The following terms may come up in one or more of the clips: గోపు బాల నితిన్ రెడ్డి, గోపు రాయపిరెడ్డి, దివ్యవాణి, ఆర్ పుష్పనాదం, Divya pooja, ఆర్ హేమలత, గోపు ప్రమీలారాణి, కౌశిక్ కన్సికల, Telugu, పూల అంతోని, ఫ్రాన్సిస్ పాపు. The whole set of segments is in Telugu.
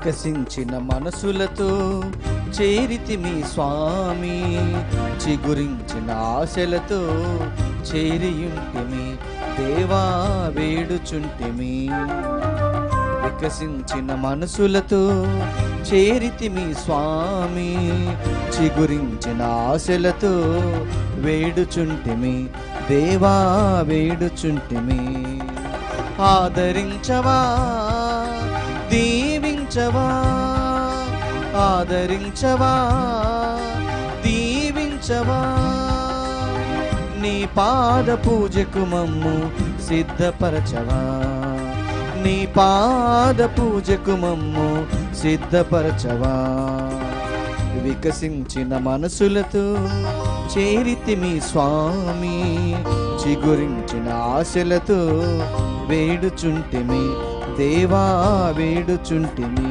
వికసించిన మనసులతో చేరితిమి స్వామి, చిగురించిన ఆశలతో చేరియుంటిమి దేవా వేడుచుంటిమి. వికసించిన మనసులతో చేరితిమి స్వామి, చిగురించిన ఆశలతో వేడుచుంటిమి దేవా వేడుచుంటిమి. ఆదరించవా దీవించవా, ఆదరించవా దీవించవా, నీ పాద పూజకు మమ్ము సిద్ధపరచవా, నీ పాద పూజకు మమ్ము సిద్ధపరచవా. వికసించిన మనసులతో చేరితిమి స్వామి, చిగురించిన ఆశలతో వేడుచుంటిమి దేవా వేడుచుంటిమి.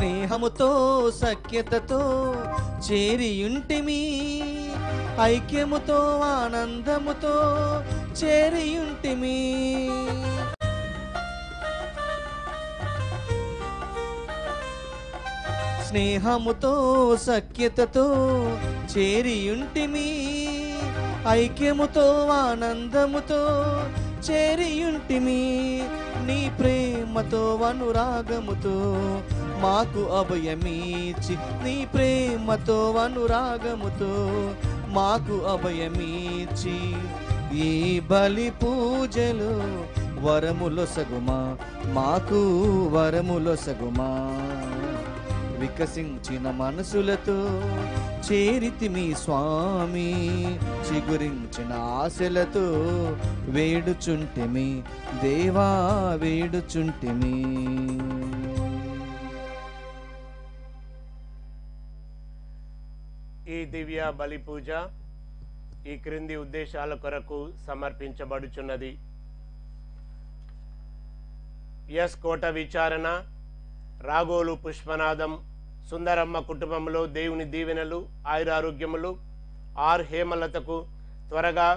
స్నేహముతో సఖ్యతతో చేరియుంటిమి, ఐక్యముతో ఆనందముతో చేరియుంటిమి. స్నేహముతో సఖ్యతతో చేరియుంటిమి, ఐక్యముతో ఆనందముతో చేరియుంటిమి. నీ ప్రేమతో అనురాగముతో మాకు అభయమిచ్చి, నీ ప్రేమతో అనురాగముతో మాకు అభయమిచ్చి ఈ బలి పూజలు వరములొసగుమా, మాకు వరములొసగుమా. వికసించిన మనసులతో చేరితిమి స్వామి, చిగురించిన ఆశలతో వేడుచుంటిమి దేవా వేడుచుంటిమి. ఈ దివ్య బలి పూజ ఈ క్రింది ఉద్దేశాల కొరకు సమర్పించబడుచున్నది. ఎస్ కోట విచారణ, రాగోలు పుష్పనాదం, సుందరమ్మ కుటుంబంలో దేవుని దీవెనలు ఆయురారోగ్యములు. ఆర్ హేమలతకు త్వరగా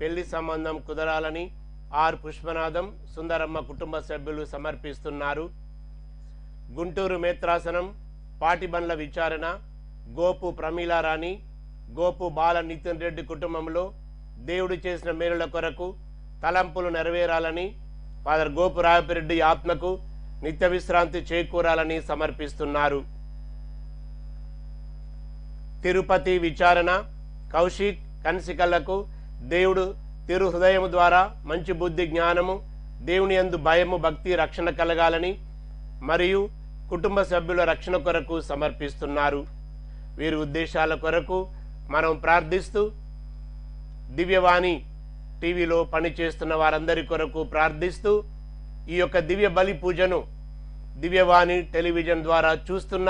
పెళ్లి సంబంధం కుదరాలని ఆర్ పుష్పనాదం సుందరమ్మ కుటుంబ సభ్యులు సమర్పిస్తున్నారు. గుంటూరు మేత్రాసనం, పాటిబండ్ల విచారణ, గోపు ప్రమీలారాణి, గోపు బాల నితిన్ రెడ్డి కుటుంబంలో దేవుడు చేసిన మేలుల కొరకు తలంపులు నెరవేరాలని, ఫాదర్ గోపు రాయపిరెడ్డి ఆత్మకు నిత్య విశ్రాంతి చేకూరాలని సమర్పిస్తున్నారు. తిరుపతి విచారణ, కౌశిక్ కన్సికలకు దేవుడు తిరు హృదయం ద్వారా మంచి బుద్ధి జ్ఞానము, దేవుని యందు భయము భక్తి రక్షణ కలగాలని మరియు కుటుంబ సభ్యుల రక్షణ కొరకు సమర్పిస్తున్నారు. వీరి ఉద్దేశాల కొరకు మనం ప్రార్థిస్తూ దివ్యవాణి టీవీలో పనిచేస్తున్న వారందరి కొరకు ప్రార్థిస్తూ ఈ యొక్క దివ్య బలి పూజను దివ్యవాణి టెలివిజన్ ద్వారా చూస్తున్న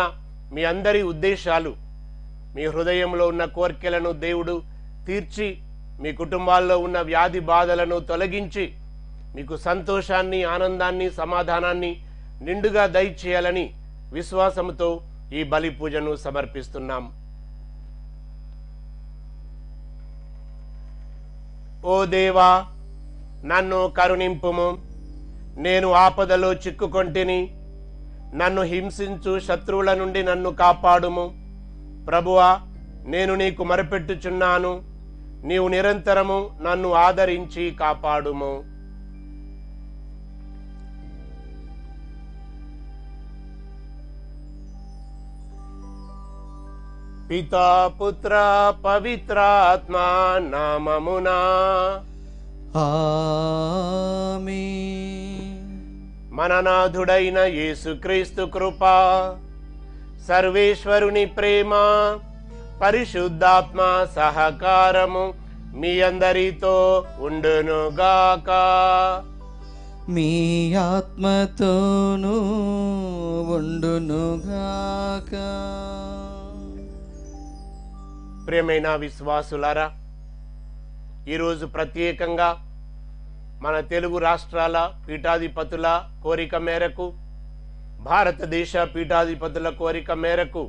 మీ అందరి ఉద్దేశాలు, మీ హృదయంలో ఉన్న కోరికలను దేవుడు తీర్చి, మీ కుటుంబాల్లో ఉన్న వ్యాధి బాధలను తొలగించి, మీకు సంతోషాన్ని ఆనందాన్ని సమాధానాన్ని నిండుగా దయచేయాలని విశ్వాసంతో ఈ బలి పూజను సమర్పిస్తున్నాం. ఓ దేవా, నన్ను కరుణింపుము, నేను ఆపదలో చిక్కుకొంటిని, నన్ను హింసించు శత్రువుల నుండి నన్ను కాపాడుము. ప్రభువా, నేను నీకు మొరపెట్టుచున్నాను, నీవు నిరంతరము నన్ను ఆదరించి కాపాడుము. పితా పుత్ర పవిత్రాత్మా నామమునా ఆమేన్. మననాథుడైన యేసుక్రీస్తు కృప, సర్వేశ్వరుని ప్రేమ, పరిశుద్ధాత్మ సహకారము మీ అందరితో ఉండునుగాక. మీ ఆత్మతోను ఉండును గాక. ప్రియమైన విశ్వాసులారా, ఈరోజు ప్రత్యేకంగా మన తెలుగు రాష్ట్రాల పీఠాధిపతుల కోరిక మేరకు, భారతదేశ పీఠాధిపతుల కోరిక మేరకు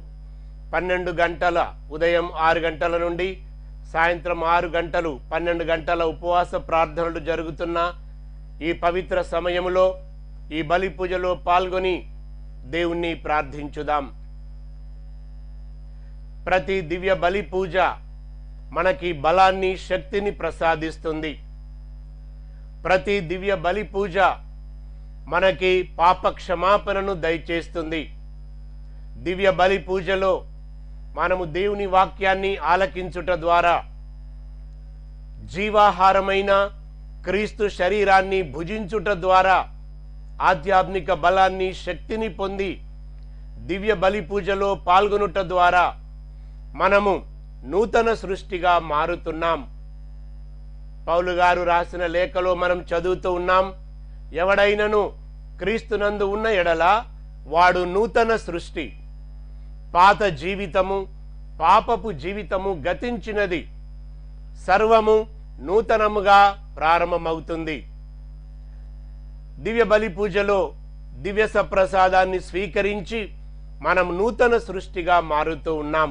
12 గంటల ఉదయం 6 గంటల నుండి సాయంత్రం 6 గంటలు 12 గంటల ఉపవాస ప్రార్థనలు జరుగుతున్న ఈ పవిత్ర సమయంలో ఈ బలి పూజలో పాల్గొని దేవుణ్ణి ప్రార్థించుదాం. ప్రతి దివ్య బలి పూజ మనకి బలాన్ని, శక్తిని ప్రసాదిస్తుంది. ప్రతి దివ్య బలి పూజ మనకి పాప క్షమాపణను దయచేస్తుంది. దివ్య బలి పూజలో మనము దేవుని వాక్యాన్ని ఆలకించుట ద్వారా జీవాహారమైన క్రీస్తు శరీరాన్ని భుజించుట ద్వారా ఆధ్యాత్మిక బలాన్ని, శక్తిని పొంది దివ్య బలి పూజలో పాల్గొనుట ద్వారా మనము నూతన సృష్టిగా మారుతున్నాం. పౌలు గారు రాసిన లేఖలో మనం చదువుతూ ఉన్నాం, ఎవడైనను క్రీస్తునందు ఉన్న ఎడల వాడు నూతన సృష్టి, పాత జీవితము, పాపపు జీవితము గతించినది, సర్వము నూతనముగా ప్రారంభమవుతుంది. దివ్య బలి పూజలో దివ్య సప్రసాదాన్ని స్వీకరించి మనం నూతన సృష్టిగా మారుతూ ఉన్నాం.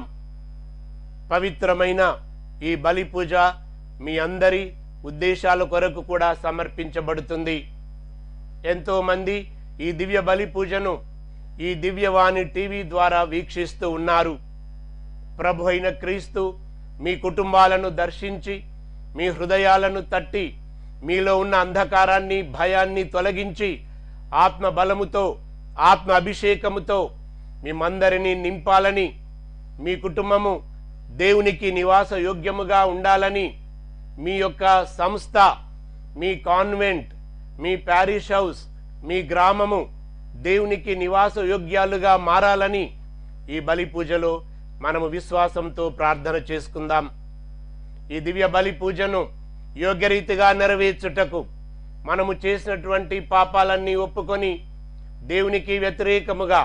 పవిత్రమైన ఈ బలి పూజ మీ అందరి ఉద్దేశాల కొరకు కూడా సమర్పించబడుతుంది. ఎంతోమంది ఈ దివ్య బలి పూజను ఈ దివ్యవాణి టీవీ ద్వారా వీక్షిస్తూ ఉన్నారు. ప్రభు అయిన క్రీస్తు మీ కుటుంబాలను దర్శించి, మీ హృదయాలను తట్టి, మీలో ఉన్న అంధకారాన్ని, భయాన్ని తొలగించి, ఆత్మ బలముతో, ఆత్మ అభిషేకముతో మిమ్మందరినీ నింపాలని, మీ కుటుంబము దేవునికి నివాస యోగ్యముగా ఉండాలని, మీ యొక్క సంస్థ, మీ కాన్వెంట్, మీ ప్యారిష్ హౌస్, మీ గ్రామము దేవునికి నివాస యోగ్యాలుగా మారాలని ఈ బలి పూజలో మనము విశ్వాసంతో ప్రార్థన చేసుకుందాం. ఈ దివ్య బలి పూజను యోగ్యరీతిగా నెరవేర్చుటకు మనము చేసినటువంటి పాపాలన్నీ ఒప్పుకొని, దేవునికి వ్యతిరేకముగా,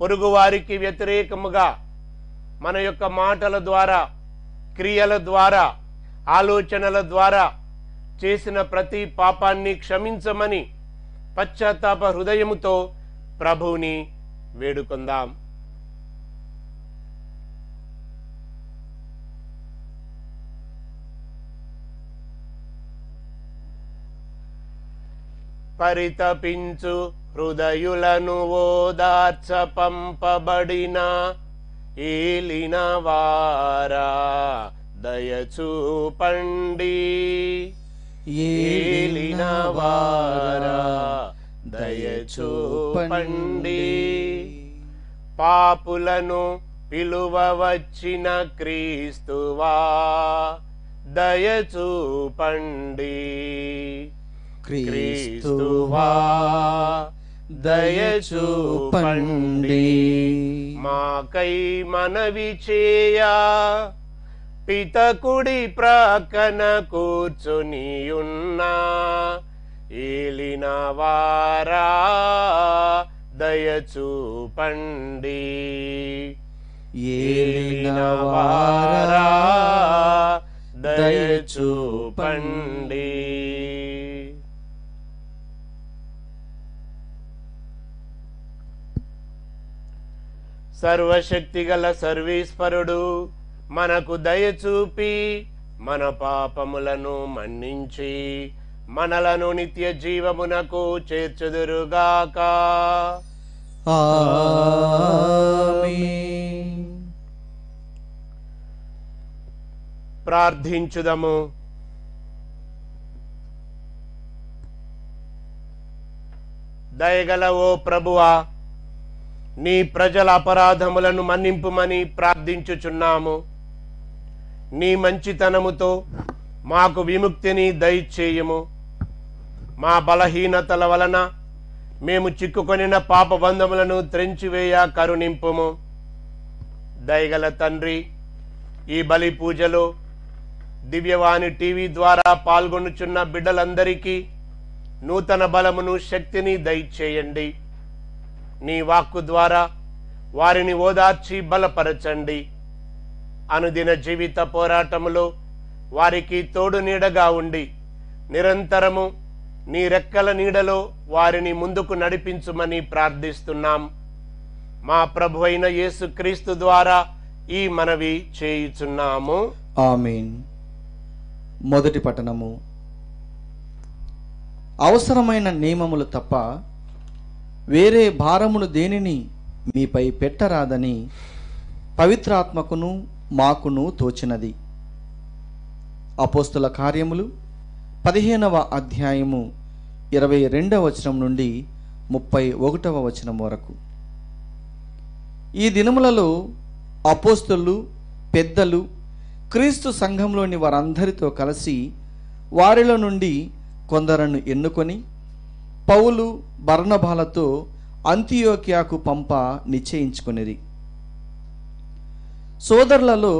పొరుగువారికి వ్యతిరేకముగా, మన యొక్క మాటల ద్వారా, క్రియల ద్వారా, ఆలోచనల ద్వారా చేసిన ప్రతి పాపాన్ని క్షమించమని పశ్చాత్తాప హృదయముతో ప్రభువుని వేడుకుందాం. పరితపించు హృదయులను ఓదార్చ పంపబడిన ఏలిన వారా దయచూపండి, ఏలిన వారా దయచూపండి. పాపులను పిలువవచ్చిన క్రీస్తువా దయచూపండి, క్రీస్తువా దయచూపండి. మాకై మనవి చేయా పితకుడి ప్రక్కన కూర్చునియున్న ఏలిన వారా దయచూపండి, ఏలిన వారా దయచూపండి. సర్వశక్తిగల సర్వేశ్వరుడు మనకు దయచూపి, మన పాపములను మన్నించి, మనలను నిత్య జీవమునకు చేర్చుదురుగాక. ఆమేన్. ప్రార్థించుదము. దయగల ఓ ప్రభువా, నీ ప్రజల అపరాధములను మన్నింపుమని ప్రార్థించుచున్నాము. నీ మంచితనముతో మాకు విముక్తిని దయచేయము. మా బలహీనతల వలన మేము చిక్కుకొనిన పాపబంధములను త్రెంచివేయ కరుణింపుము. దయగల తండ్రి, ఈ బలి పూజలో దివ్యవాణి టీవీ ద్వారా పాల్గొనుచున్న బిడ్డలందరికీ నూతన బలమును శక్తిని దయచేయండి నీ వాక్కు ద్వారా వారిని ఓదార్చి బలపరచండి అనుదిన జీవిత పోరాటములో వారికి తోడు నీడగా ఉండి నిరంతరము నీ రెక్కల నీడలో వారిని ముందుకు నడిపించుమని ప్రార్థిస్తున్నాం మా ప్రభువైన యేసుక్రీస్తు ద్వారా ఈ మనవి చేయుచున్నాము ఆమేన్ మొదటి పఠనము అవసరమైన నియమములు తప్ప వేరే భారమును దేనిని మీపై పెట్టరాదని పవిత్రాత్మకును మాకును తోచినది అపోస్తుల కార్యములు 15వ అధ్యాయము 22వ వచనం నుండి 31వ వచనం వరకు ఈ దినములలో అపోస్తులు పెద్దలు క్రీస్తు సంఘంలోని వారందరితో కలిసి వారిలో నుండి కొందరను ఎన్నుకొని పౌలు బర్నబాలతో అంతియోకియాకు పంప నిశ్చయించుకొనిరి సోదరులలో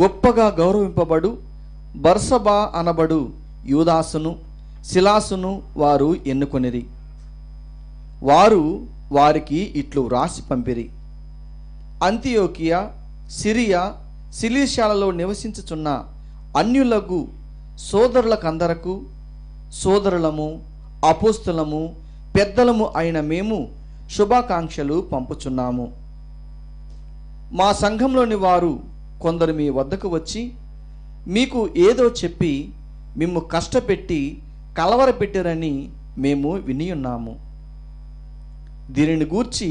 గొప్పగా గౌరవింపబడు బర్సబా అనబడు యూదాసును శిలాసును వారు ఎన్నుకొనిరి వారు వారికి ఇట్లు వ్రాసి పంపిరి అంతియోకియా సిరియా సిలీషియాలలో నివసించుచున్న అన్యులకు సోదరులకందరకు సోదరులము అపోస్తులము పెద్దలము అయిన మేము శుభాకాంక్షలు పంపుచున్నాము మా సంఘంలోని వారు కొందరు మీ వద్దకు వచ్చి మీకు ఏదో చెప్పి మిమ్ము కష్టపెట్టి కలవరపెట్టారని మేము వినియున్నాము దీనిని గూర్చి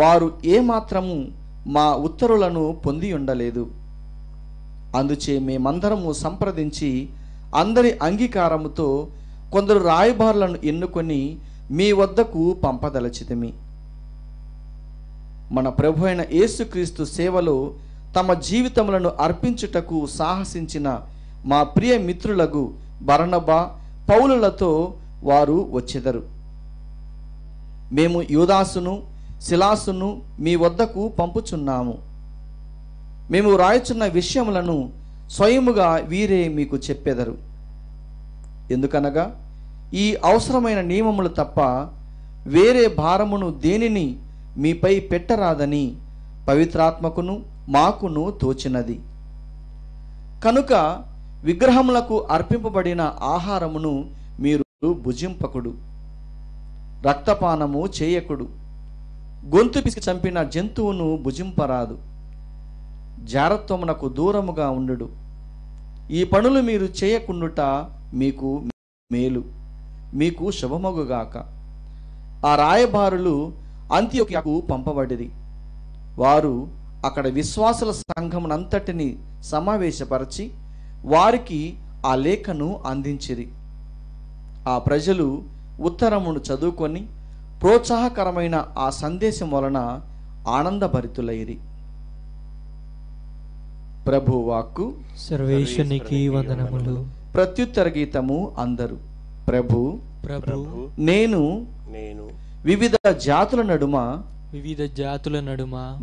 వారు ఏమాత్రము మా ఉత్తరులను పొంది ఉండలేదు అందుచే మేమందరము సంప్రదించి అందరి అంగీకారముతో కొందరు రాయబారులను ఎన్నుకొని మీ వద్దకు పంపదలచితిమి మన ప్రభువైన యేసుక్రీస్తు సేవలో తమ జీవితములను అర్పించుటకు సాహసించిన మా ప్రియ మిత్రులకు బర్నబా పౌలులతో వారు వచ్చెదరు మేము యూదాసును శిలాసును మీ వద్దకు పంపుచున్నాము మేము రాయచున్న విషయములను స్వయముగా వీరే మీకు చెప్పెదరు ఎందుకనగా ఈ అవసరమైన నియమములు తప్ప వేరే భారమును దేనిని మీపై పెట్టరాదని పవిత్రాత్మకును మాకును తోచినది కనుక విగ్రహములకు అర్పింపబడిన ఆహారమును మీరు భుజింపకుడు రక్తపానము చేయకుడు గొంతు పిసికి చంపిన జంతువును భుజింపరాదు జారత్వమునకు దూరముగా ఉండుడు ఈ పనులు మీరు చేయకుండుట మీకు మేలు మీకు శుభమగుగాక ఆ రాయబారులు అంతియోకియాకు పంపబడిరి వారు అక్కడ విశ్వాసుల సంఘమునంతటిని సమావేశపరిచి వారికి ఆ లేఖను అందించిరి ఆ ప్రజలు ఉత్తరమును చదువుకొని ప్రోత్సాహకరమైన ఆ సందేశం వలన ఆనందభరితులైరి ప్రభువాక్కు సర్వేశ్వరునికి వందనములు ప్రత్యుత్తర గీతము అందరు ప్రభు ప్రభు నేను నేను వివిధ జాతుల నడుమ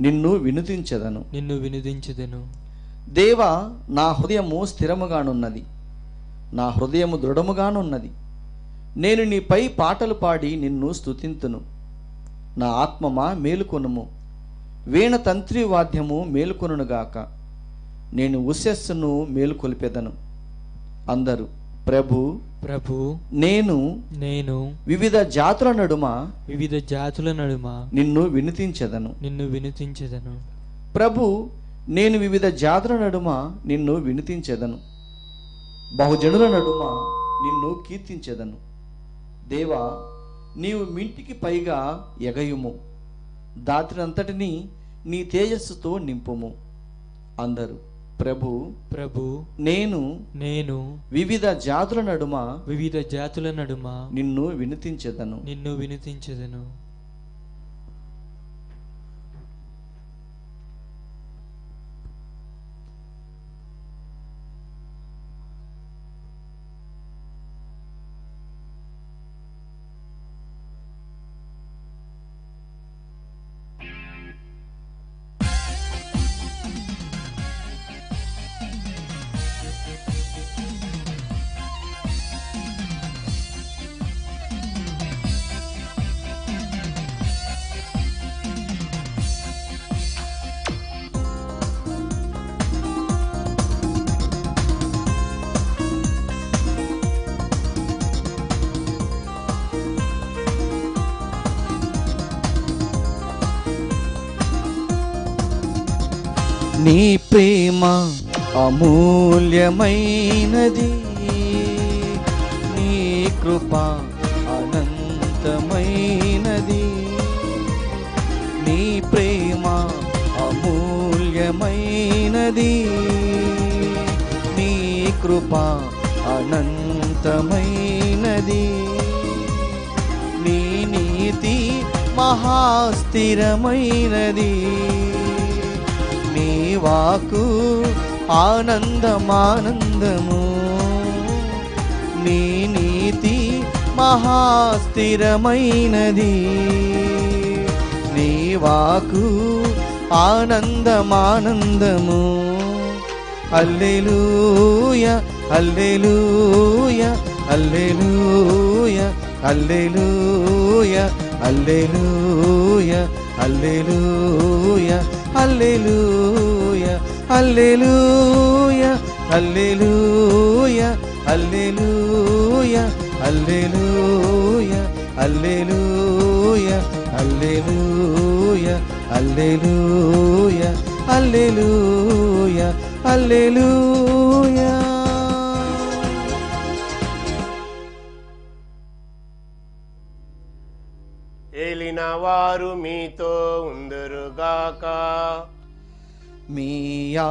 నిన్ను వినుదించెదను దేవా నా హృదయము స్థిరముగానున్నది నా హృదయము దృఢముగానున్నది నేను నీపై పాటలు పాడి నిన్ను స్తుతింతును నా ఆత్మమా మేలుకొనుము వీణ తంత్రి వాద్యము మేలుకొనుగాక నేను ఉశస్సును మేలుకొల్పెదను అందరూ ప్రభు ప్రభు నేను వివిధ జాతుల నడుమ నిన్ను వినుతించెదను ప్రభు నేను వివిధ జాతుల నడుమ నిన్ను వినుతించెదను బహుజనుల నడుమ నిన్ను కీర్తించెదను దేవా నీవు మింటికి పైగా ఎగయుము దాత్రంతటిని నీ తేజస్సుతో నింపుము అందరూ ప్రభు ప్రభు నేను వివిధ జాతుల నడుమ నిన్ను వినుతించెదను నీ ప్రేమ అమూల్యమైనది నీ కృప అనంతమైనది నీ ప్రేమ అమూల్యమైనది నీ కృప అనంతమైనది నీ నీతి మహాస్థిరమైనది నీ వాకు ఆనందమానందము నీ నీతి మహాస్థిరమైనది నీ వాకు ఆనందమానందము హల్లెలూయా హల్లెలూయా హల్లెలూయా హల్లెలూయా Alleluia, Alleluia, Alleluia, Alleluia, Alleluia, Alleluia, Alleluia, Alleluia, Alleluia, Alleluia, Alleluia, Alleluia. వారు మీతో ఉందరుగాక మీ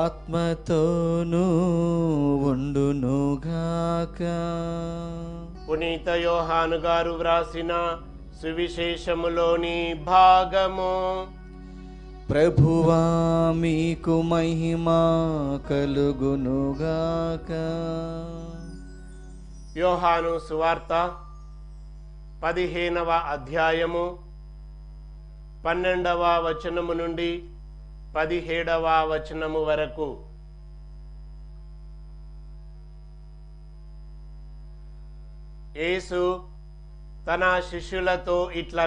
ఆత్మతోను ఉండునుగాక. పునీత యోహాను గారు వ్రాసిన సువిశేషములోని భాగము. ప్రభువా మీకు మహిమ కలుగునుగాక. యోహాను సువార్త 15వ అధ్యాయము 12వ వచనము నుండి 17వ వచనము వరకు. యేసు తన శిష్యులతో ఇట్లా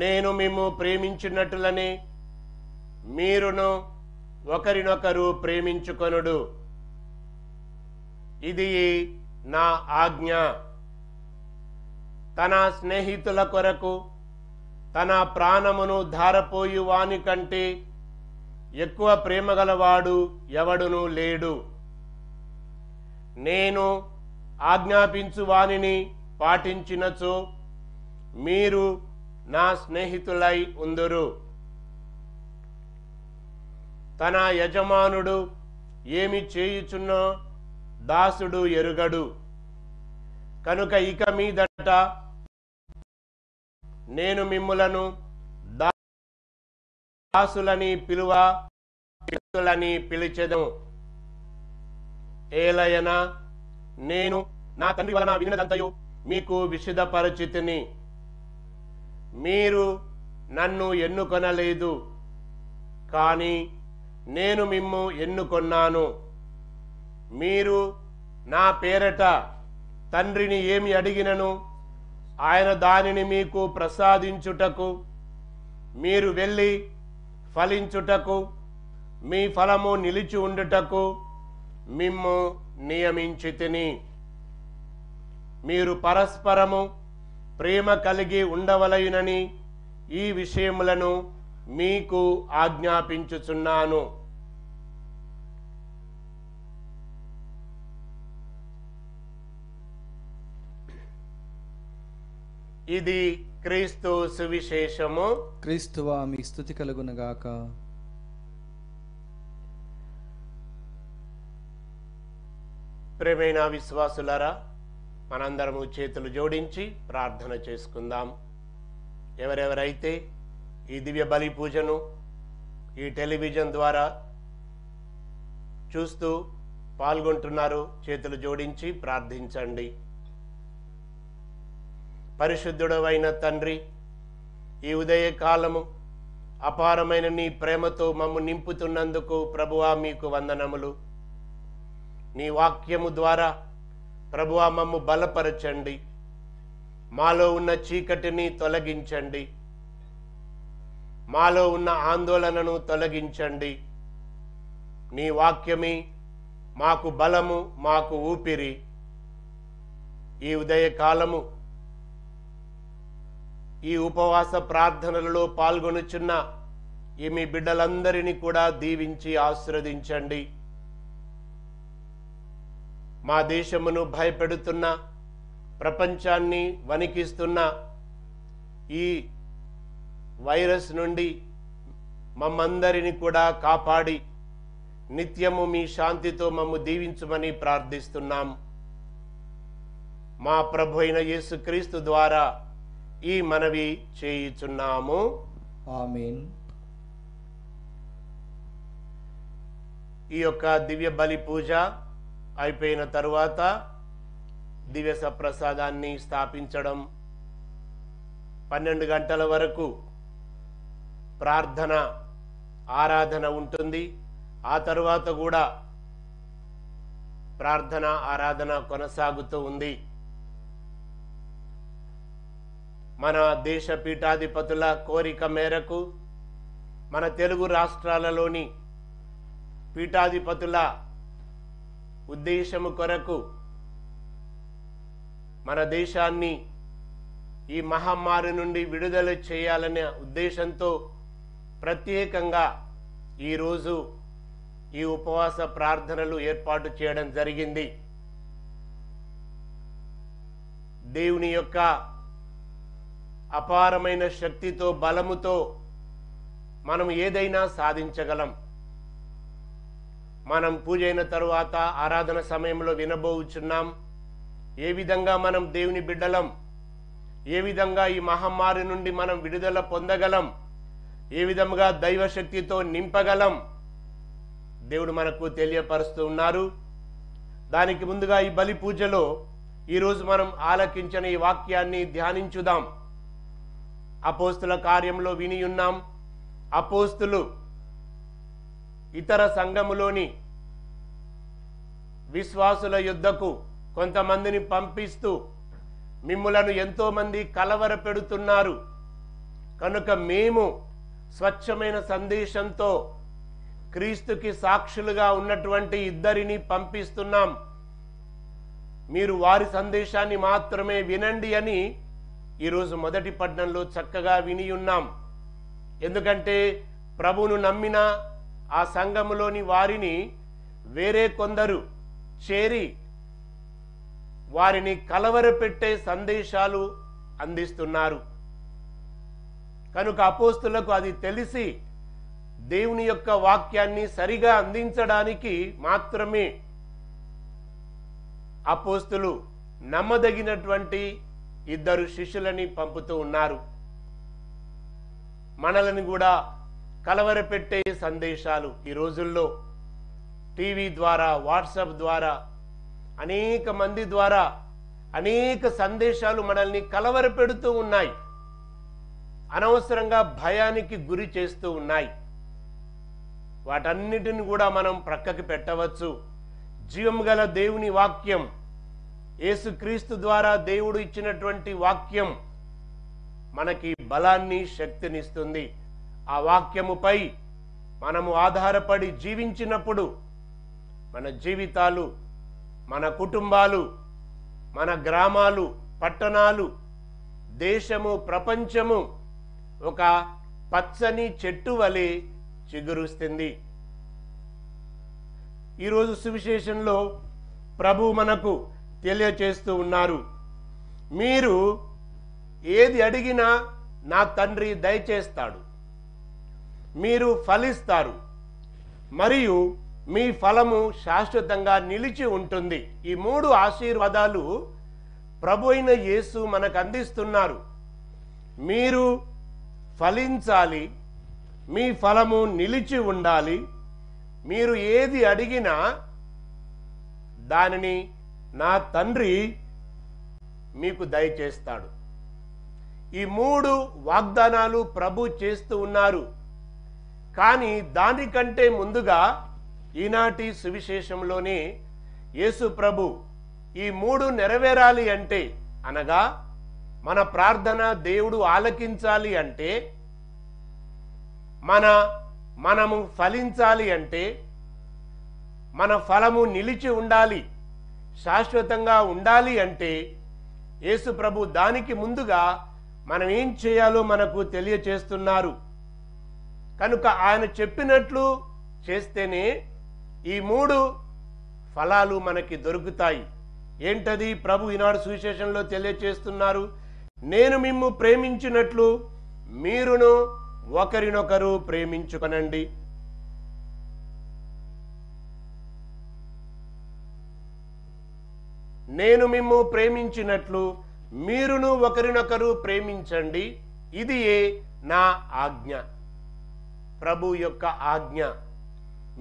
నేను మిమ్ము ప్రేమించున్నట్లనే మీరును ఒకరినొకరు ప్రేమించుకొనుడు. ఇది నా ఆజ్ఞ. తన స్నేహితుల కొరకు తన ప్రాణమును ధారపోయు వాని కంటే ఎక్కువ ప్రేమగలవాడు ఎవడునూ లేడు. నేను ఆజ్ఞాపించు వానిని పాటించినచో మీరు నా స్నేహితులై ఉందురు. తన యజమానుడు ఏమి చేయుచున్నో దాసుడు ఎరుగడు. కనుక ఇక మీదట నేను మిమ్ములను దాసులని పిలువని పిలిచెదను. ఏలయనా నేను నా తండ్రి వలన విన్నదంతయు మీకు విశదపరచితిని. మీరు నన్ను ఎన్నుకొనలేదు, కానీ నేను మిమ్ము ఎన్నుకొన్నాను. మీరు నా పేరట తండ్రిని ఏమి అడిగినను ఆయన దానిని మీకు ప్రసాదించుటకు, మీరు వెళ్ళి ఫలించుటకు, మీ ఫలము నిలిచి ఉండుటకు మిమ్ము నియమించితిని. మీరు పరస్పరము ప్రేమ కలిగి ఉండవలయునని ఈ విషయములను మీకు ఆజ్ఞాపించుచున్నాను. ఇది క్రీస్తు సువిశేషము. క్రీస్తువా మీ స్తుతి కలుగునగాక. ప్రేమైన విశ్వాసులారా, మనందరము చేతులు జోడించి ప్రార్థన చేసుకుందాం. ఎవరెవరైతే ఈ దివ్య బలి పూజను ఈ టెలివిజన్ ద్వారా చూస్తూ పాల్గొంటున్నారో చేతులు జోడించి ప్రార్థించండి. పరిశుద్ధుడవైన తండ్రి, ఈ ఉదయకాలము అపారమైన నీ ప్రేమతో మమ్ము నింపుతున్నందుకు ప్రభువా మీకు వందనములు. నీ వాక్యము ద్వారా ప్రభువా మమ్ము బలపరచండి. మాలో ఉన్న చీకటిని తొలగించండి. మాలో ఉన్న ఆందోళనను తొలగించండి. నీ వాక్యమే మాకు బలము, మాకు ఊపిరి. ఈ ఉదయకాలము ఈ ఉపవాస ప్రార్థనలలో పాల్గొనుచున్న ఈ మీ బిడ్డలందరిని కూడా దీవించి ఆశీర్వదించండి. మా దేశమును భయపెడుతున్న, ప్రపంచాన్ని వణికిస్తున్న ఈ వైరస్ నుండి మమ్మందరిని కూడా కాపాడి నిత్యము మీ శాంతితో మమ్ము దీవించమని ప్రార్థిస్తున్నాం. మా ప్రభువైన యేసుక్రీస్తు ద్వారా ఈ మనవి చేయుచున్నాము. ఆమేన్. ఈ యొక్క దివ్య బలి పూజ అయిపోయిన తరువాత దివ్య సప్రసాదాన్ని స్థాపించడం, 12 గంటల వరకు ప్రార్థన ఆరాధన ఉంటుంది. ఆ తర్వాత కూడా ప్రార్థన ఆరాధన కొనసాగుతూ ఉంది. మన దేశ పీఠాధిపతుల కోరిక మేరకు మన తెలుగు రాష్ట్రాలలోని పీఠాధిపతుల ఉద్దేశము కొరకు మన దేశాన్ని ఈ మహమ్మారి నుండి విడుదల చేయాలనే ఉద్దేశంతో ప్రత్యేకంగా ఈరోజు ఈ ఉపవాస ప్రార్థనలు ఏర్పాటు చేయడం జరిగింది. దేవుని యొక్క అపారమైన శక్తితో బలముతో మనం ఏదైనా సాధించగలం. మనం పూజ అయిన తరువాత ఆరాధన సమయంలో వినబోచున్నాం ఏ విధంగా మనం దేవుని బిడ్డలం, ఏ విధంగా ఈ మహమ్మారి నుండి మనం విడుదల పొందగలం, ఏ విధంగా దైవశక్తితో నింపగలం దేవుడు మనకు తెలియపరుస్తూ ఉన్నారు. దానికి ముందుగా ఈ బలి పూజలో ఈరోజు మనం ఆలకించిన ఈ వాక్యాన్ని ధ్యానించుదాం. అపోస్తుల కార్యంలో వినియున్నాం. అపోస్తులు ఇతర సంఘములోని విశ్వాసుల యుద్ధకు కొంతమందిని పంపిస్తూ మిమ్ములను ఎంతోమంది కలవరపెడుతున్నారు, కనుక మేము స్వచ్ఛమైన సందేశంతో క్రీస్తుకి సాక్షులుగా ఉన్నటువంటి ఇద్దరిని పంపిస్తున్నాం, మీరు వారి సందేశాన్ని మాత్రమే వినండి అని ఈరోజు మొదటి పట్టణంలో చక్కగా వినియున్నాం. ఎందుకంటే ప్రభువును నమ్మిన ఆ సంఘములోని వారిని వేరే కొందరు చేరి వారిని కలవరపెట్టే సందేశాలు అందిస్తున్నారు. కనుక అపోస్తులకు అది తెలిసి దేవుని యొక్క వాక్యాన్ని సరిగా అందించడానికి మాత్రమే అపోస్తులు నమ్మదగినటువంటి ఇద్దరు శిష్యులని పంపుతూ ఉన్నారు. మనలను కూడా కలవరపెట్టే సందేశాలు ఈ రోజుల్లో టీవీ ద్వారా, వాట్సాప్ ద్వారా, అనేక మంది ద్వారా అనేక సందేశాలు మనల్ని కలవరపెడుతూ ఉన్నాయి, అనవసరంగా భయానికి గురి చేస్తూ ఉన్నాయి. వాటన్నిటిని కూడా మనం ప్రక్కకి పెట్టవచ్చు. జీవం గల దేవుని వాక్యం, యేసుక్రీస్తు ద్వారా దేవుడు ఇచ్చినటువంటి వాక్యం మనకి బలాన్ని శక్తినిస్తుంది. ఆ వాక్యముపై మనము ఆధారపడి జీవించినప్పుడు మన జీవితాలు, మన కుటుంబాలు, మన గ్రామాలు, పట్టణాలు, దేశము, ప్రపంచము ఒక పచ్చని చెట్టు వలె చిగురుస్తుంది. ఈరోజు సువిశేషంలో ప్రభు మనకు తెలియచేస్తూ ఉన్నారు, మీరు ఏది అడిగినా నా తండ్రి దయచేస్తాడు, మీరు ఫలిస్తారు, మరియు మీ ఫలము శాశ్వతంగా నిలిచి ఉంటుంది. ఈ 3 ఆశీర్వాదాలు ప్రభు అయిన యేసు మనకు అందిస్తున్నారు. మీరు ఫలించాలి, మీ ఫలము నిలిచి ఉండాలి, మీరు ఏది అడిగినా దానిని నా తండ్రి మీకు దయచేస్తాడు. ఈ 3 వాగ్దానాలు ప్రభు చేస్తూ ఉన్నారు. కానీ దానికంటే ముందుగా ఈనాటి సువిశేషంలోనే యేసు ప్రభు ఈ 3 నెరవేరాలి అంటే, అనగా మన ప్రార్థన దేవుడు ఆలకించాలి అంటే, మనము ఫలించాలి అంటే, మన ఫలము నిలిచి ఉండాలి, శాశ్వతంగా ఉండాలి అంటే, యేసు ప్రభు దానికి ముందుగా మనం ఏం చేయాలో మనకు తెలియచేస్తున్నారు. కనుక ఆయన చెప్పినట్లు చేస్తేనే ఈ మూడు ఫలాలు మనకి దొరుకుతాయి. ఏంటది? ప్రభు ఈనాడు సువిశేషంలో తెలియజేస్తున్నారు, నేను మిమ్ము ప్రేమించినట్లు మీరును ఒకరినొకరు ప్రేమించుకొనండి. నేను మిమ్ము ప్రేమించినట్లు మీరును ఒకరినొకరు ప్రేమించండి. ఇది నా ఆజ్ఞ, ప్రభు యొక్క ఆజ్ఞ.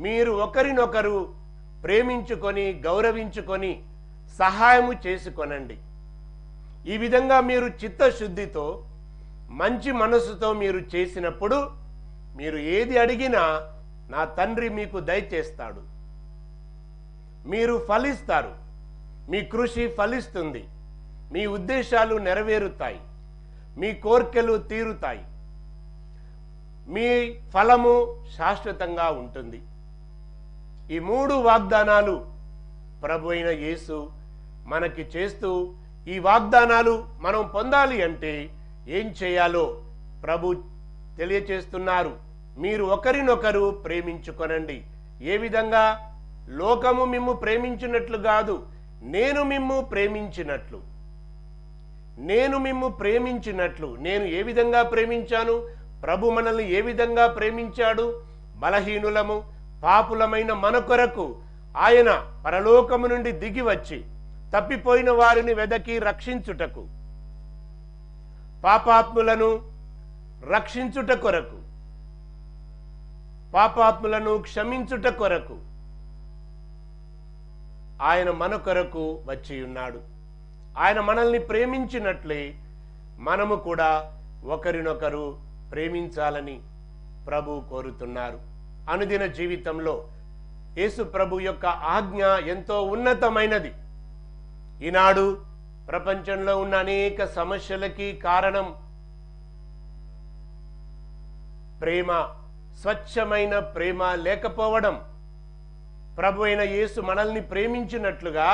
మీరు ఒకరినొకరు ప్రేమించుకొని గౌరవించుకొని సహాయము చేసుకొనండి. ఈ విధంగా మీరు చిత్తశుద్ధితో మంచి మనసుతో మీరు చేసినప్పుడు మీరు ఏది అడిగినా నా తండ్రి మీకు దయచేస్తాడు. మీరు ఫలిస్తారు, మీ కృషి ఫలిస్తుంది, మీ ఉద్దేశాలు నెరవేరుతాయి, మీ కోర్కెలు తీరుతాయి, మీ ఫలము శాశ్వతంగా ఉంటుంది. ఈ మూడు వాగ్దానాలు ప్రభు అయిన యేసు మనకి చేస్తూ ఈ వాగ్దానాలు మనం పొందాలి అంటే ఏం చేయాలో ప్రభు తెలియచేస్తున్నారు. మీరు ఒకరినొకరు ప్రేమించుకొనండి. ఏ విధంగా? లోకము మిమ్ము ప్రేమించినట్లు కాదు, నేను మిమ్ము ప్రేమించినట్లు. నేను మిమ్ము ప్రేమించినట్లు, నేను ఏ విధంగా ప్రేమించాను? ప్రభు మనల్ని ఏ విధంగా ప్రేమించాడు? బలహీనులము పాపులమైన మన కొరకు ఆయన పరలోకము నుండి దిగి వచ్చి తప్పిపోయిన వారిని వెదకి రక్షించుటకు, పాపాత్ములను రక్షించుట కొరకు, పాపాత్ములను క్షమించుట కొరకు ఆయన మన కొరకు వచ్చి ఉన్నాడు. ఆయన మనల్ని ప్రేమించినట్లే మనము కూడా ఒకరినొకరు ప్రేమించాలని ప్రభు కోరుతున్నారు. అనుదిన జీవితంలో యేసు ప్రభు యొక్క ఆజ్ఞ ఎంతో ఉన్నతమైనది. ఈనాడు ప్రపంచంలో ఉన్న అనేక సమస్యలకి కారణం ప్రేమ, స్వచ్ఛమైన ప్రేమ లేకపోవడం. ప్రభు అయిన యేసు మనల్ని ప్రేమించినట్లుగా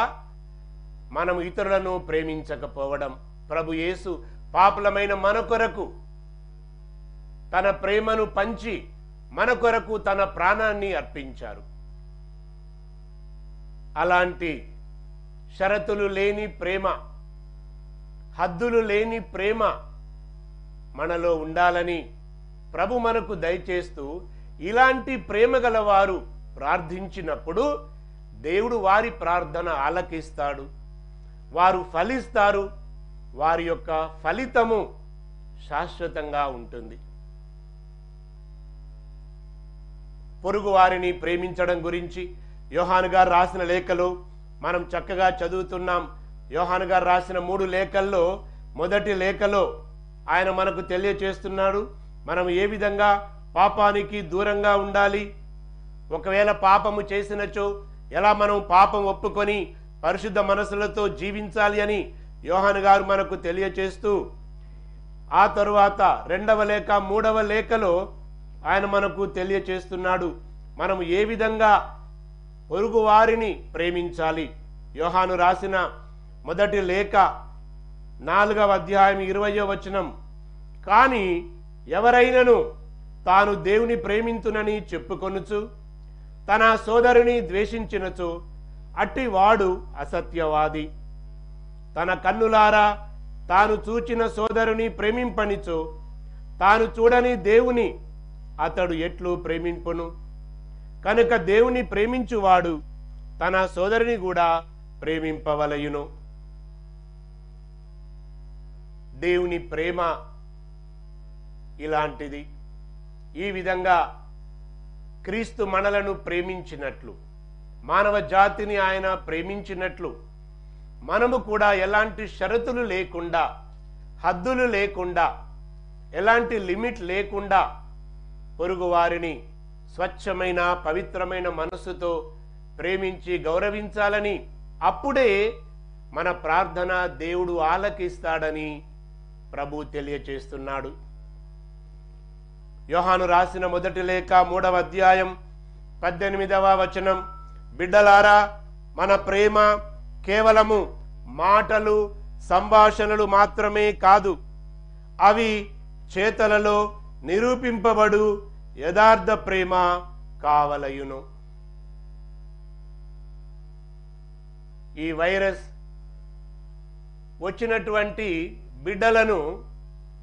మనం ఇతరులను ప్రేమించకపోవడం. ప్రభు యేసు పాపులమైన మన కొరకు తన ప్రేమను పంచి మన కొరకు తన ప్రాణాన్ని అర్పించారు. అలాంటి షరతులు లేని ప్రేమ, హద్దులు లేని ప్రేమ మనలో ఉండాలని ప్రభు మనకు దయచేస్తూ ఇలాంటి ప్రేమ గలవారు ప్రార్థించినప్పుడు దేవుడు వారి ప్రార్థన ఆలకిస్తాడు, వారు ఫలిస్తారు, వారి యొక్క ఫలితము శాశ్వతంగా ఉంటుంది. పొరుగు వారిని ప్రేమించడం గురించి యోహాను గారు రాసిన లేఖలు మనం చక్కగా చదువుతున్నాం. యోహాను గారు రాసిన 3 లేఖల్లో మొదటి లేఖలో ఆయన మనకు తెలియచేస్తున్నాడు మనం ఏ విధంగా పాపానికి దూరంగా ఉండాలి. ఒకవేళ పాపము చేసినచో ఎలా మనం పాపం ఒప్పుకొని పరిశుద్ధ మనసులతో జీవించాలి అని యోహాను గారు మనకు తెలియచేస్తూ, ఆ తరువాత 2వ లేఖ 3వ లేఖలో ఆయన మనకు తెలియచేస్తున్నాడు మనం ఏ విధంగా పొరుగు వారిని ప్రేమించాలి. యోహాను రాసిన మొదటి లేఖ 4వ అధ్యాయం 20వ వచనం, కానీ ఎవరైనను తాను దేవుని ప్రేమింతునని చెప్పుకొనుచు తన సోదరుని ద్వేషించినచు అట్టి వాడు అసత్యవాది. తన కన్నులారా తాను చూచిన సోదరుని ప్రేమింపనిచు తాను చూడని దేవుని అతడు ఎట్లు ప్రేమింపును? కనుక దేవుని ప్రేమించువాడు తన సోదరుని కూడా ప్రేమింపవలయును. దేవుని ప్రేమ ఇలాంటిది. ఈ విధంగా క్రీస్తు మనలను ప్రేమించినట్లు, మానవ జాతిని ఆయన ప్రేమించినట్లు మనము కూడా ఎలాంటి షరతులు లేకుండా, హద్దులు లేకుండా, ఎలాంటి లిమిట్ లేకుండా పొరుగు వారిని స్వచ్ఛమైన పవిత్రమైన మనసుతో ప్రేమించి గౌరవించాలని, అప్పుడే మన ప్రార్థన దేవుడు ఆలకిస్తాడని ప్రభు తెలియచేస్తున్నాడు. యోహాను రాసిన మొదటి లేఖ 3వ అధ్యాయం 18వ వచనం, బిడ్డలారా మన ప్రేమ కేవలము మాటలు సంభాషణలు మాత్రమే కాదు, అవి చేతలలో నిరూపింపబడు యదార్థ ప్రేమ కావలయును. ఈ వైరస్ వచ్చినటువంటి బిడ్డలను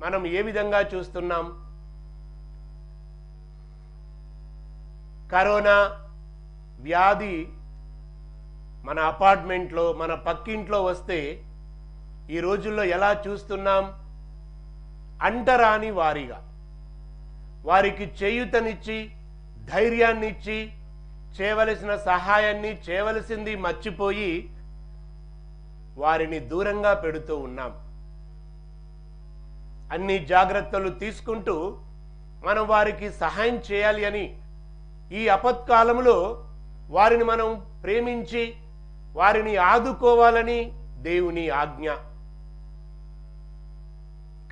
మనం ఏ విధంగా చూస్తున్నాం? కరోనా వ్యాధి మన అపార్ట్మెంట్లో మన పక్కింట్లో వస్తే ఈ రోజుల్లో ఎలా చూస్తున్నాం? అంటరాని వారిగా వారికి చేయూతనిచ్చి ధైర్యాన్నిచ్చి చేయవలసిన సహాయాన్ని చేయవలసింది మర్చిపోయి వారిని దూరంగా పెడుతూ ఉన్నాం. అన్ని జాగ్రత్తలు తీసుకుంటూ మనం వారికి సహాయం చేయాలి అని ఈ ఆపత్కాలంలో వారిని మనం ప్రేమించి వారిని ఆదుకోవాలని దేవుని ఆజ్ఞ.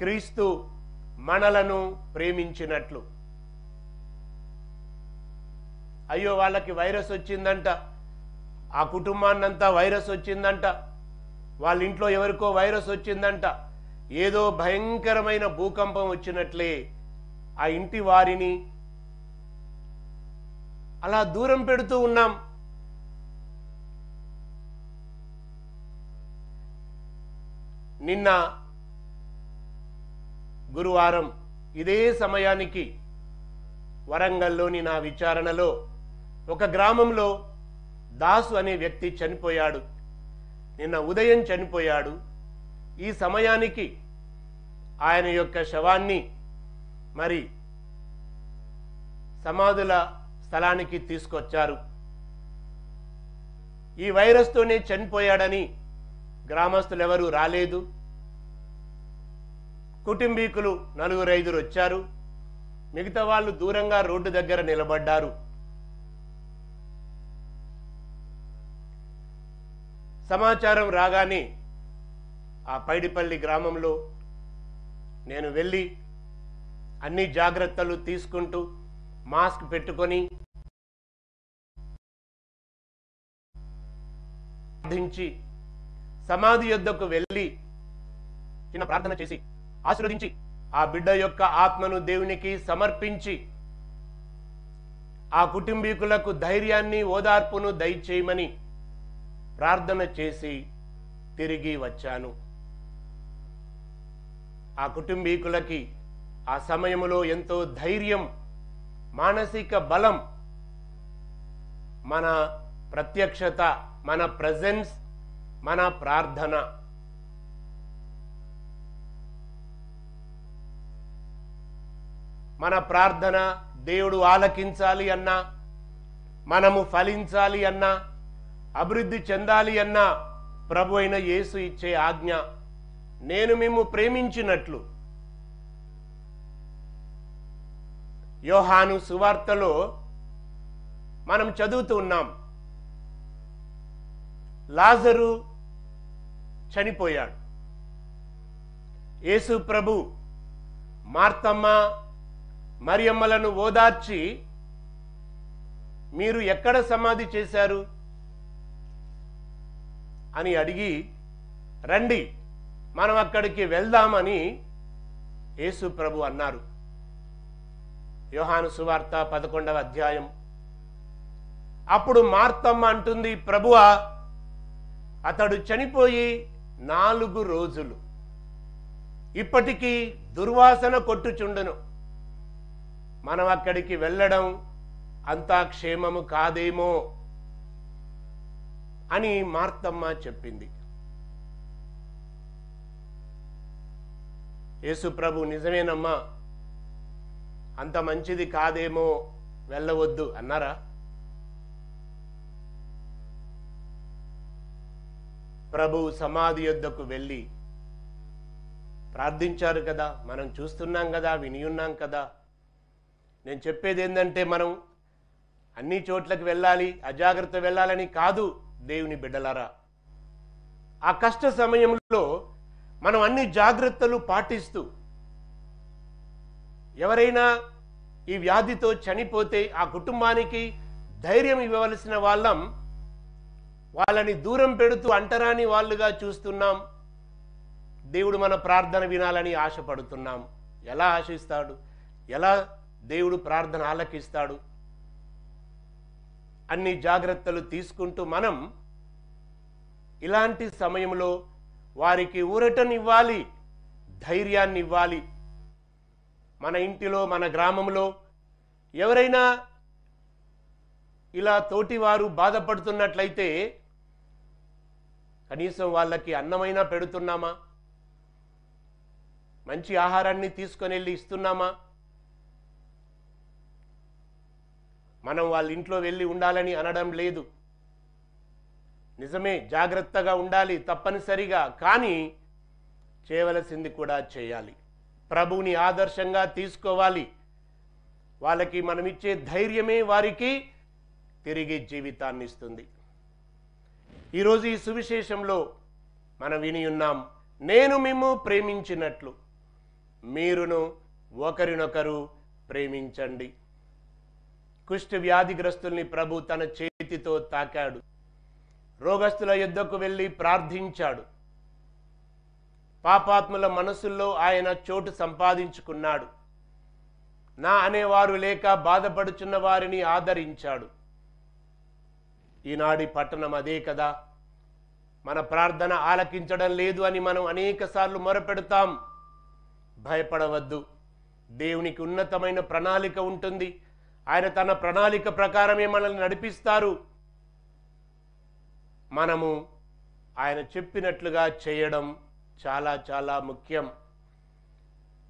క్రీస్తు మనలను ప్రేమించినట్లు. అయ్యో వాళ్ళకి వైరస్ వచ్చిందంట, ఆ కుటుంబాన్నంతా వైరస్ వచ్చిందంట, వాళ్ళ ఇంట్లో ఎవరికో వైరస్ వచ్చిందంట, ఏదో భయంకరమైన భూకంపం వచ్చినట్లే ఆ ఇంటి వారిని అలా దూరం పెడుతూ ఉన్నాం. నిన్న గురువారం ఇదే సమయానికి వరంగల్లోని నా విచారణలో ఒక గ్రామంలో దాసు అనే వ్యక్తి చనిపోయాడు. నిన్న ఉదయం చనిపోయాడు. ఈ సమయానికి ఆయన యొక్క శవాన్ని మరి సమాధుల స్థలానికి తీసుకొచ్చారు. ఈ వైరస్తోనే చనిపోయాడని గ్రామస్తులెవరూ రాలేదు. కుటుంబీకులు నలుగురు ఐదురు వచ్చారు, మిగతా వాళ్ళు దూరంగా రోడ్డు దగ్గర నిలబడ్డారు. సమాచారం రాగానే ఆ పైడిపల్లి గ్రామంలో నేను వెళ్ళి అన్ని జాగ్రత్తలు తీసుకుంటూ మాస్క్ పెట్టుకొని ప్రార్థించి సమాధి యొద్దకు వెళ్ళి చిన్న ప్రార్థన చేసి ఆశీర్వదించి ఆ బిడ్డ యొక్క ఆత్మను దేవునికి సమర్పించి ఆ కుటుంబీకులకు ధైర్యాన్ని ఓదార్పును దయచేయమని ప్రార్థన చేసి తిరిగి వచ్చాను. ఆ కుటుంబీకులకి ఆ సమయంలో ఎంతో ధైర్యం, మానసిక బలం, మన ప్రత్యక్షత, మన ప్రెజెన్స్, మన ప్రార్థన. మన ప్రార్థన దేవుడు ఆలకించాలి అన్నా, మనము ఫలించాలి అన్నా, అభివృద్ధి చెందాలి అన్నా ప్రభు అయిన యేసు ఇచ్చే ఆజ్ఞ నేను మిమ్ము ప్రేమించినట్లు. యోహాను సువార్తలో మనం చదువుతూ ఉన్నాం, లాజరు చనిపోయాడు. యేసు ప్రభు మార్తమ్మ మరియమ్మలను ఓదార్చి మీరు ఎక్కడ సమాధి చేశారు అని అడిగి రండి మనం అక్కడికి వెళ్దామని యేసు ప్రభు అన్నారు. యోహాను సువార్త 11వ అధ్యాయం. అప్పుడు మార్తమ్మ అంటుంది, ప్రభువా అతడు చనిపోయి 4 రోజులు, ఇప్పటికీ దుర్వాసన కొట్టుచుండును, మనం అక్కడికి వెళ్ళడం అంతా క్షేమము కాదేమో అని మార్తమ్మ చెప్పింది. యేసు ప్రభు నిజమేనమ్మా, అంత మంచిది కాదేమో, వెళ్ళవద్దు అన్నారా? ప్రభు సమాధి యొద్దకు వెళ్ళి ప్రార్థించారు కదా, మనం చూస్తున్నాం కదా, వినియున్నాం కదా. నేను చెప్పేది ఏంటంటే మనం అన్ని చోట్లకు వెళ్ళాలి, అజాగ్రత్త వెళ్ళాలని కాదు దేవుని బిడ్డలారా. ఆ కష్ట సమయంలో మనం అన్ని జాగ్రత్తలు పాటిస్తూ ఎవరైనా ఈ వ్యాధితో చనిపోతే ఆ కుటుంబానికి ధైర్యం ఇవ్వవలసిన వాళ్ళం, వాళ్ళని దూరం పెడుతూ అంటరాని వాళ్ళుగా చూస్తున్నాం. దేవుడు మన ప్రార్థన వినాలని ఆశపడుతున్నాం. ఎలా ఆశిస్తాడు, ఎలా దేవుడు ప్రార్థన ఆలకిస్తాడు. అన్ని జాగృతలు తీసుకుంటూ మనం ఇలాంటి సమయంలో వారికి ఊరటనివ్వాలి, ధైర్యాన్ని ఇవ్వాలి. మన ఇంటిలో మన గ్రామంలో ఎవరైనా ఇలా తోటివారు బాధపడుతున్నట్లయితే కనీసం వాళ్ళకి అన్నమైనా పెడుతున్నామా? మంచి ఆహారాన్ని తీసుకొని వెళ్ళి ఇస్తున్నామా? మనం వాళ్ళ ఇంట్లో వెళ్ళి ఉండాలని అనడం లేదు. నిజమే, జాగ్రత్తగా ఉండాలి తప్పనిసరిగా, కానీ చేయవలసింది కూడా చేయాలి. ప్రభువుని ఆదర్శంగా తీసుకోవాలి. వాళ్ళకి మనమిచ్చే ధైర్యమే వారికి తిరిగి జీవితాన్ని ఇస్తుంది. ఈరోజు ఈ సువిశేషంలో మనం విని ఉన్నాం, నేను మిమ్ము ప్రేమించినట్లు మీరును ఒకరినొకరు ప్రేమించండి. కుష్ఠ వ్యాధిగ్రస్తుల్ని ప్రభు తన చేతితో తాకాడు, రోగస్తుల యొద్దకు వెళ్ళి ప్రార్థించాడు, పాపాత్ముల మనసుల్లో ఆయన చోటు సంపాదించుకున్నాడు, నా అనేవారు లేక బాధపడుచున్న వారిని ఆదరించాడు. ఈనాడి పట్టణం అదే కదా. మన ప్రార్థన ఆలకించడం లేదు అని మనం అనేక సార్లు మొరపెడతాం. భయపడవద్దు, దేవునికి ఉన్నతమైన ప్రణాళిక ఉంటుంది. ఆయన తన ప్రణాళిక ప్రకారమే మనల్ని నడిపిస్తారు. మనము ఆయన చెప్పినట్లుగా చేయడం చాలా చాలా ముఖ్యం.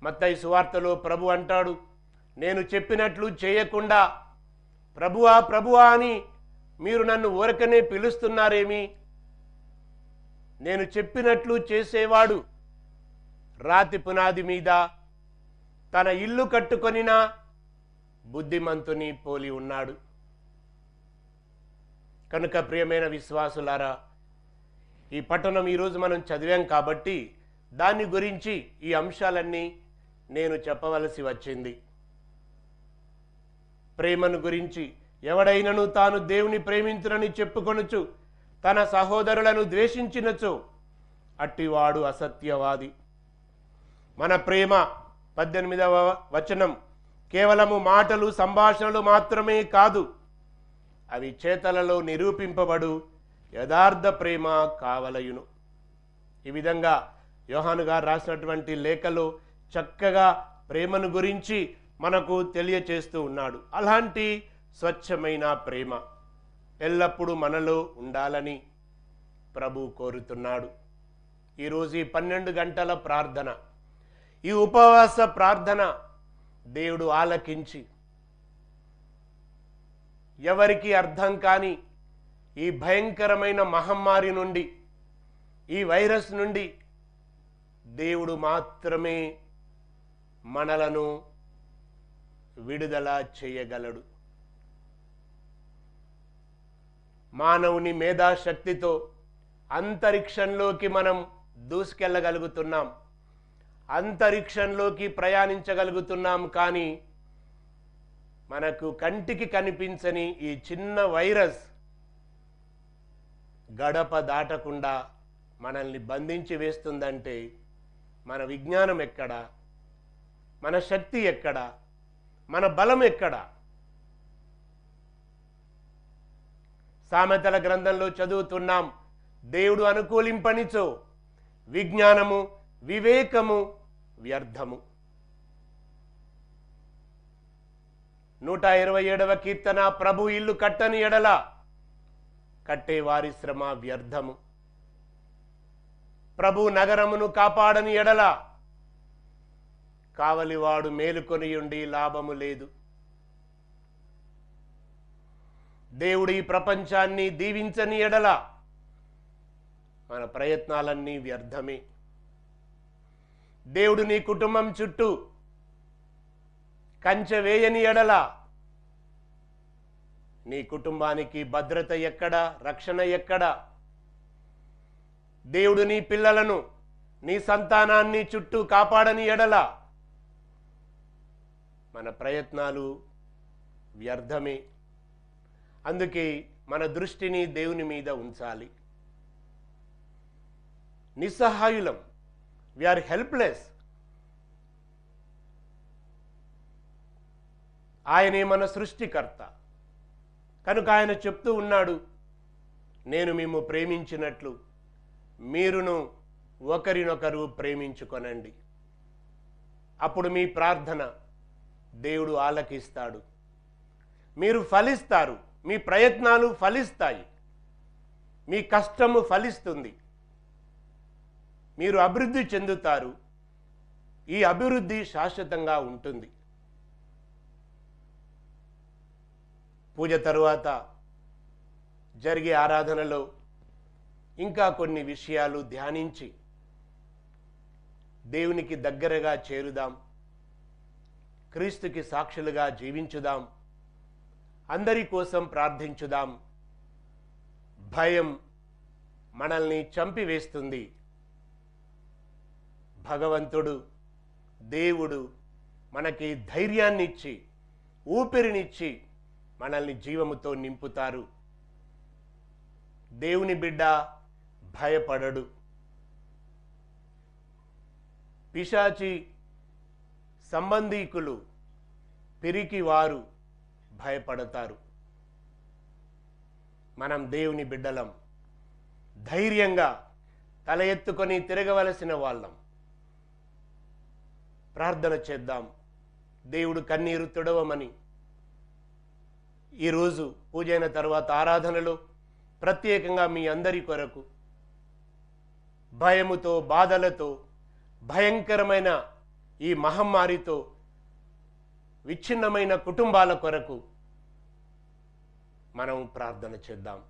మత్తయి సువార్తలో ప్రభు అంటాడు, నేను చెప్పినట్లు చేయకుండా ప్రభువా ప్రభువా అని మీరు నన్ను ఊరకనే పిలుస్తున్నారేమి? నేను చెప్పినట్లు చేసేవాడు రాతి పునాది మీద తన ఇల్లు కట్టుకొనిన బుద్ధిమంతుని పోలి ఉన్నాడు. కనుక ప్రియమైన విశ్వాసులారా, ఈ పట్టణం ఈరోజు మనం చదివాం కాబట్టి దాని గురించి ఈ అంశాలన్నీ నేను చెప్పవలసి వచ్చింది. ప్రేమను గురించి, ఎవడైనను తాను దేవుని ప్రేమించునని చెప్పుకొనుచు తన సహోదరులను ద్వేషించినచో అట్టివాడు అసత్యవాది. మన ప్రేమ 18వ వచనం కేవలము మాటలు సంభాషణలు మాత్రమే కాదు, అవి చేతలలో నిరూపింపబడు యథార్థ ప్రేమ కావలయును. ఈ విధంగా యోహాను గారు రాసినటువంటి లేఖలో చక్కగా ప్రేమను గురించి మనకు తెలియచేస్తూ ఉన్నాడు. అలాంటి స్వచ్ఛమైన ప్రేమ ఎల్లప్పుడూ మనలో ఉండాలని ప్రభు కోరుతున్నాడు. ఈరోజు ఈ 12 గంటల ప్రార్థన, ఈ ఉపవాస ప్రార్థన దేవుడు ఆలకించి ఎవరికి అర్థం కాని ఈ భయంకరమైన మహమ్మారి నుండి, ఈ వైరస్ నుండి దేవుడు మాత్రమే మనలను విడుదల చేయగలడు. మానవుని మేధాశక్తితో అంతరిక్షంలోకి మనం దూసుకెళ్ళగలుగుతున్నాం, అంతరిక్షంలోకి ప్రయాణించగలుగుతున్నాం. కానీ మనకు కంటికి కనిపించని ఈ చిన్న వైరస్ గడప దాటకుండా మనల్ని బంధించి వేస్తుందంటే మన విజ్ఞానం ఎక్కడా? మన శక్తి ఎక్కడా? మన బలం ఎక్కడా? సామెతల గ్రంథంలో చదువుతున్నాం, దేవుడు అనుకూలింపనిచో విజ్ఞానము వివేకము వ్యర్థము. 127వ కీర్తన ప్రభు ఇల్లు కట్టని ఎడల కట్టేవారి శ్రమ వ్యర్థము, ప్రభు నగరమును కాపాడని ఎడల కావలివాడు మేలుకొనియుండి లాభము లేదు. దేవుడు ఈ ప్రపంచాన్ని దీవించని ఎడల మన ప్రయత్నాలన్నీ వ్యర్థమే. దేవుడు నీ కుటుంబం చుట్టూ కంచె వేయని ఎడల నీ కుటుంబానికి భద్రత ఎక్కడా? రక్షణ ఎక్కడా? దేవుడు నీ పిల్లలను నీ సంతానాన్ని చుట్టూ కాపాడని ఎడల మన ప్రయత్నాలు వ్యర్థమే. అందుకే మన దృష్టిని దేవుని మీద ఉంచాలి. నిస్సహాయులం, వీఆర్ హెల్ప్లెస్. ఆయనే మన సృష్టికర్త కనుక ఆయన చెప్తూ ఉన్నాడు నేను మిమ్ము ప్రేమించినట్లు మీరును ఒకరినొకరు ప్రేమించుకొనండి అప్పుడు మీ ప్రార్థన దేవుడు ఆలకిస్తాడు మీరు ఫలిస్తారు మీ ప్రయత్నాలు ఫలిస్తాయి మీ కష్టము ఫలిస్తుంది మీరు అభివృద్ధి చెందుతారు ఈ అభివృద్ధి శాశ్వతంగా ఉంటుంది పూజ తరువాత జరిగే ఆరాధనలో ఇంకా కొన్ని విషయాలు ధ్యానించి దేవునికి దగ్గరగా చేరుదాం క్రీస్తుకి సాక్షులుగా జీవించుదాం అందరి కోసం ప్రార్థించుదాం భయం మనల్ని చంపివేస్తుంది భగవంతుడు దేవుడు మనకి ధైర్యాన్ని ఇచ్చి ఊపిరినిచ్చి మనల్ని జీవముతో నింపుతారు దేవుని బిడ్డ భయపడడు పిశాచి సంబంధీకులు పిరికివారు భయపడతారు మనం దేవుని బిడ్డలం ధైర్యంగా తల ఎత్తుకొని తిరగవలసిన వాళ్ళం ప్రార్థన చేద్దాం దేవుడు కన్నీరు తుడవమని ఈరోజు పూజైన తర్వాత ఆరాధనలో ప్రత్యేకంగా మీ అందరి కొరకు భయముతో బాధలతో భయంకరమైన ఈ మహమ్మారితో విచ్ఛిన్నమైన కుటుంబాల కొరకు మనం ప్రార్థన చేద్దాం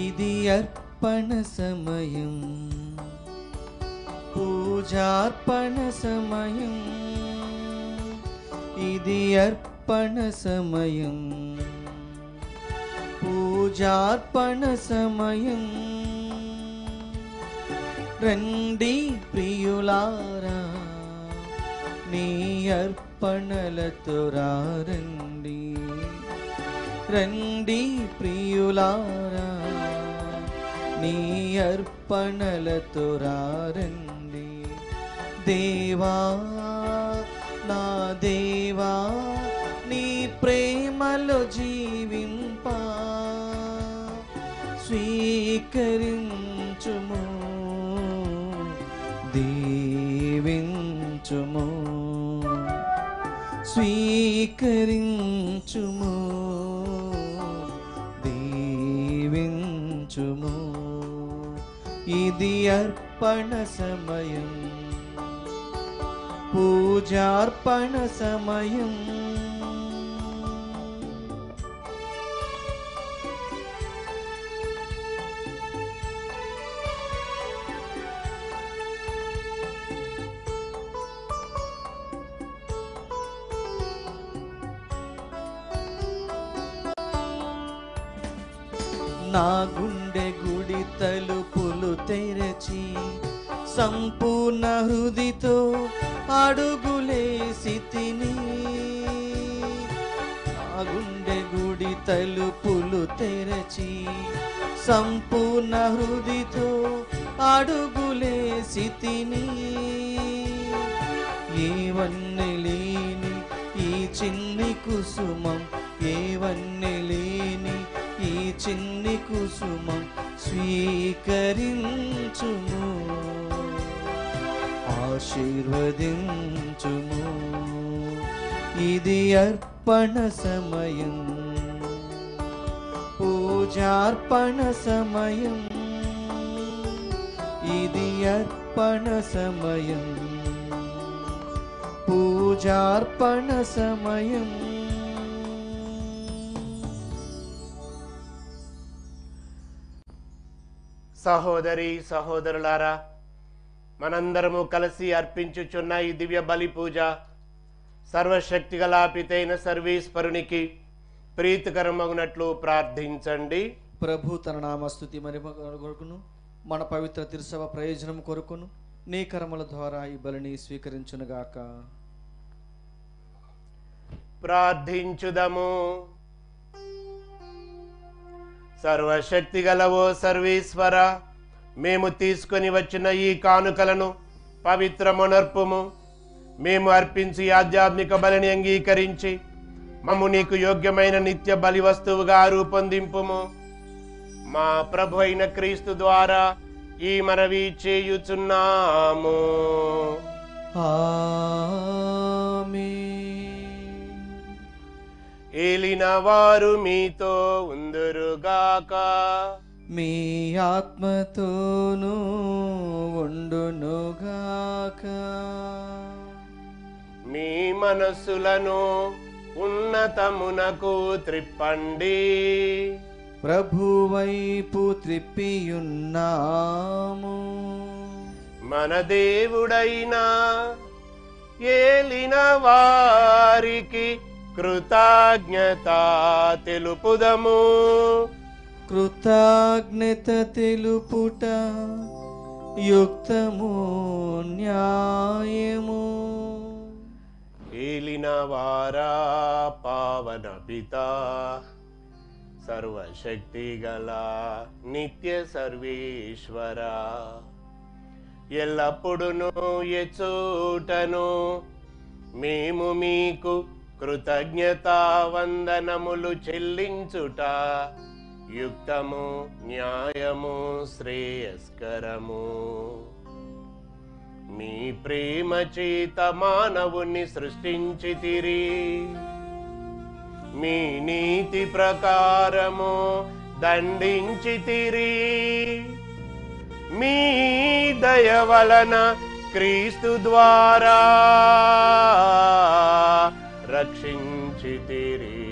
इदि अर्पण समयं पूजार्पण समयं इदि अर्पण समयं पूजार्पण समयं रंडी प्रियुलारा नी अर्पणलतो रंडी रंडी प्रियुलारा नी अर्पणलतो रंडी देवा ना देवा नी प्रेमलो जीविंपा स्वीकरिंचुमु दीविंचुमु स्वीकरिंचुमु दीविंचुमु इदि अर्पण समयं पूजार्पण समयं ना गुंडे गुड़ी तलुपुलु तेरची संपूर्ण हृदितो अडुगुलेसितिनी ना गुंडे गुड़ी तलुपुलु तेरची संपूर्ण हृदितो अडुगुलेसितिनी येवन्नि लेनि ई चिन्नि कुसुमं येवन्नि लेनि చిన్ని కుసుమం స్వీకరించుము ఆశీర్వదించుము ఇది అర్పణ సమయం పూజార్పణ సమయం ఇది అర్పణ సమయం పూజార్పణ సమయం సహోదరి సహోదరులారా మనందరము కలిసి అర్పించుచున్న ఈ దివ్య బలి పూజ సర్వశక్తిగల పితైన సర్వేశ్వరునికి ప్రీతికరమగునట్లు ప్రార్థించండి. ప్రభు తన నామ స్తుతి మహిమ కొరకును మన పవిత్ర తిరుసభ ప్రయోజనం కొరకును నీ కర్మల ద్వారా ఈ బలిని స్వీకరించునుగాక. ప్రార్థించుదము. సర్వశక్తి గలవో సర్వేశ్వర, మేము తీసుకొని వచ్చిన ఈ కానుకలను పవిత్రమునర్పుము. మేము అర్పించి ఆధ్యాత్మిక బలిని అంగీకరించి మమ్ము నీకు యోగ్యమైన నిత్య బలి వస్తువుగా రూపొందింపుము. మా ప్రభు అయిన క్రీస్తు ద్వారా ఈ మనవి చేయుచున్నాము. ఆమేన్. ఏలిన వారు మీతో ఉందురుగాక. మీ ఆత్మతోనూ ఉండునుగాక. మీ మనసులను ఉన్నతమునకు త్రిప్పండి. ప్రభువైపు త్రిప్పియున్నాము. మన దేవుడైన ఏలిన వారికి కృతజ్ఞత తెలుపుదము. కృతజ్ఞత తెలుపుట యుక్తము న్యాయము. ఏలిన వారా పావన పితా, సర్వశక్తి గల నిత్య సర్వేశ్వరా, ఎల్లప్పుడును ఎచోటను మేము మీకు కృతజ్ఞతా వందనములు చెల్లించుట యుక్తము న్యాయము శ్రేయస్కరము. మీ ప్రేమ చేత మానవుని సృష్టించితిరి. మీ నీతి ప్రకారము దండించితిరి. మీ దయ వలన క్రీస్తు ద్వారా రక్షించితిరి.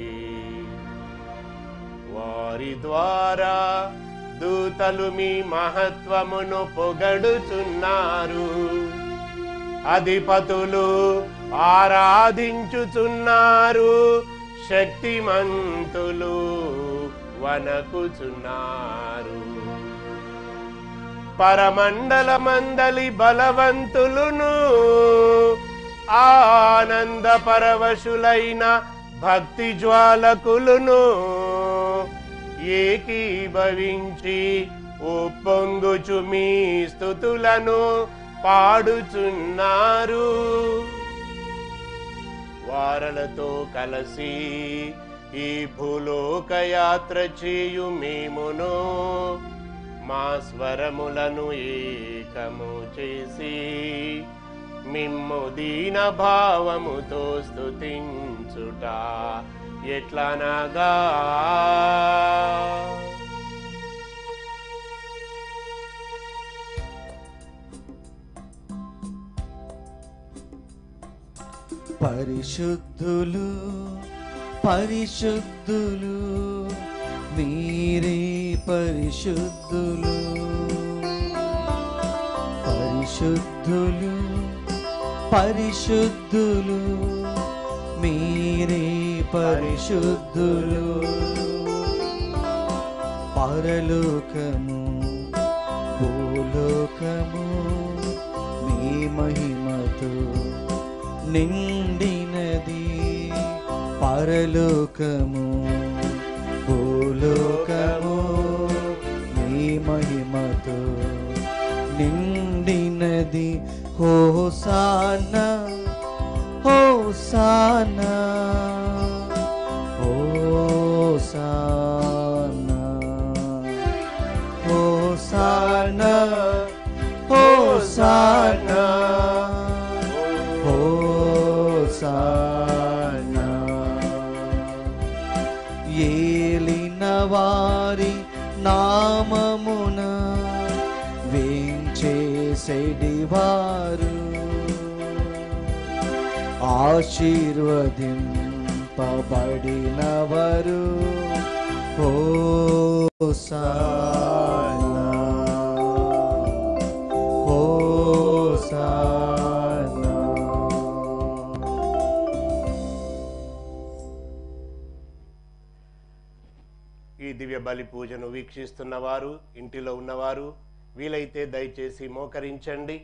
వారి ద్వారా దూతలు మీ మహత్వమును పొగడుచున్నారు. అధిపతులు ఆరాధించుచున్నారు. శక్తిమంతులు వనకుచున్నారు. పరమండల మండలి బలవంతులును ఆనంద పరవశులైన భక్తి జ్వాలకులను ఏకీభవించి ఉప్పొంగుచు మీ స్తుతులను పాడుచున్నారు. వారలతో కలిసి ఈ భూలోక యాత్ర చేయు మేమును మా స్వరములను ఏకము చేసి మిమ్ము దీన భావముతో స్తుతించుట ఎట్లనగా పరిశుద్ధులు పరిశుద్ధులు మీరే పరిశుద్ధులు. పరిశుద్ధులు పరిశుద్ధులు మీరే పరిశుద్ధులు. పరలోకము భూలోకము మీ మహిమతో నిండినది. పరలోకము భూలోకము మీ మహిమతో నిండినది. హోసానా హోసానా హోసానా होसाना होसाना येलिन वारी नाममुन वेंचेसेडिवारु ఆశీర్వదింపబడినవరు హోసానా హోసానా ఈ దివ్య బలి పూజను వీక్షిస్తున్నవారు ఇంటిలో ఉన్నవారు వీలైతే దయచేసి మోకరించండి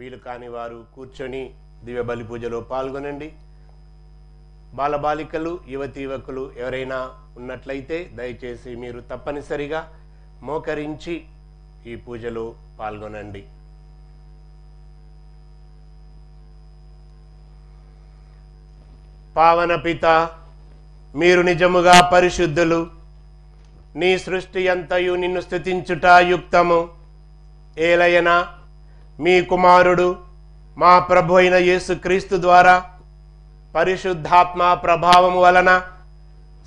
వీలు కాని వారు కూర్చొని దివ్య బలి పూజలో పాల్గొనండి బాలబాలికలు యువతి యువకులు ఎవరైనా ఉన్నట్లయితే దయచేసి మీరు తప్పనిసరిగా మోకరించి ఈ పూజలో పాల్గొనండి పావన పిత మీరు నిజముగా పరిశుద్ధులు నీ సృష్టి అంతయు నిన్ను స్తుతించుట యుక్తము ఏలయన మీ కుమారుడు మా ప్రభు అయిన యేసుక్రీస్తు ద్వారా పరిశుద్ధాత్మ ప్రభావము వలన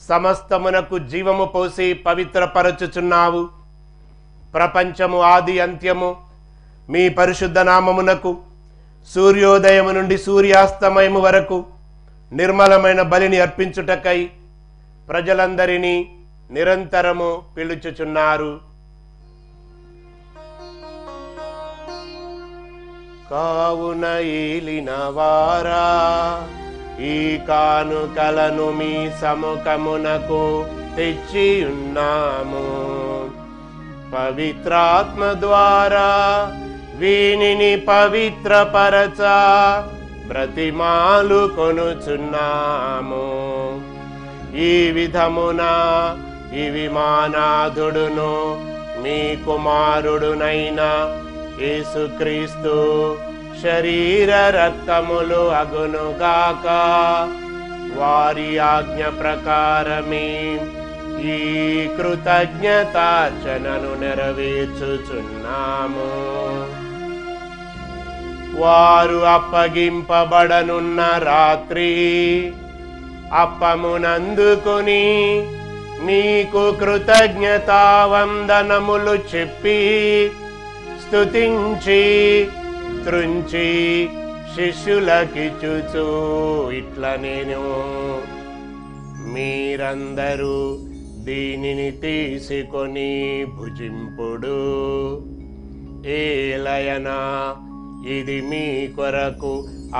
సమస్తమునకు జీవము పోసి పవిత్రపరచుచున్నావు ప్రపంచము ఆది అంత్యము మీ పరిశుద్ధ నామమునకు సూర్యోదయము నుండి సూర్యాస్తమయము వరకు నిర్మలమైన బలిని అర్పించుటకై ప్రజలందరినీ నిరంతరము పిలుచుచున్నారు కావున ఏలినవారా ఈ కానుకలను మీ సముఖమునకు తెచ్చి ఉన్నాము పవిత్రాత్మ ద్వారా వీనిని పవిత్రపరచ ప్రతిమాలు కొనుచున్నాము ఈ విధమున ఇవి మానాధుడును మీ కుమారుడునైన యేసుక్రీస్తు శరీర రక్తములు అగునుగాక వారి ఆజ్ఞ ప్రకారమే ఈ కృతజ్ఞతార్చనను నెరవేర్చుచున్నాము వారు అప్పగింపబడనున్న రాత్రి అప్పమునందుకొని మీకు కృతజ్ఞతావందనములు చెప్పి స్తుతించి త్రుంచి శిష్యులకిచ్చుచు ఇట్లా నేను మీరందరూ దీనిని తీసుకొని భుజింపుడు ఏలయన ఇది మీ కొరకు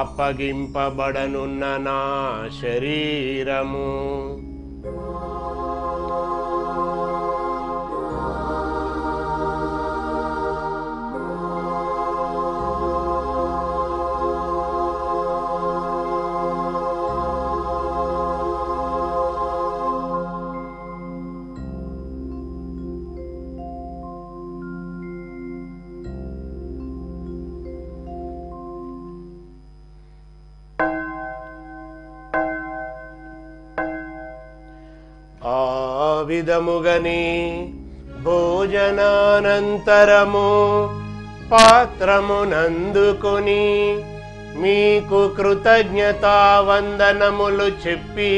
అప్పగింపబడనున్న నా శరీరము విధముగని భోజనానంతరము పాత్రమునందుకొని మీకు కృతజ్ఞతావందనములు చెప్పి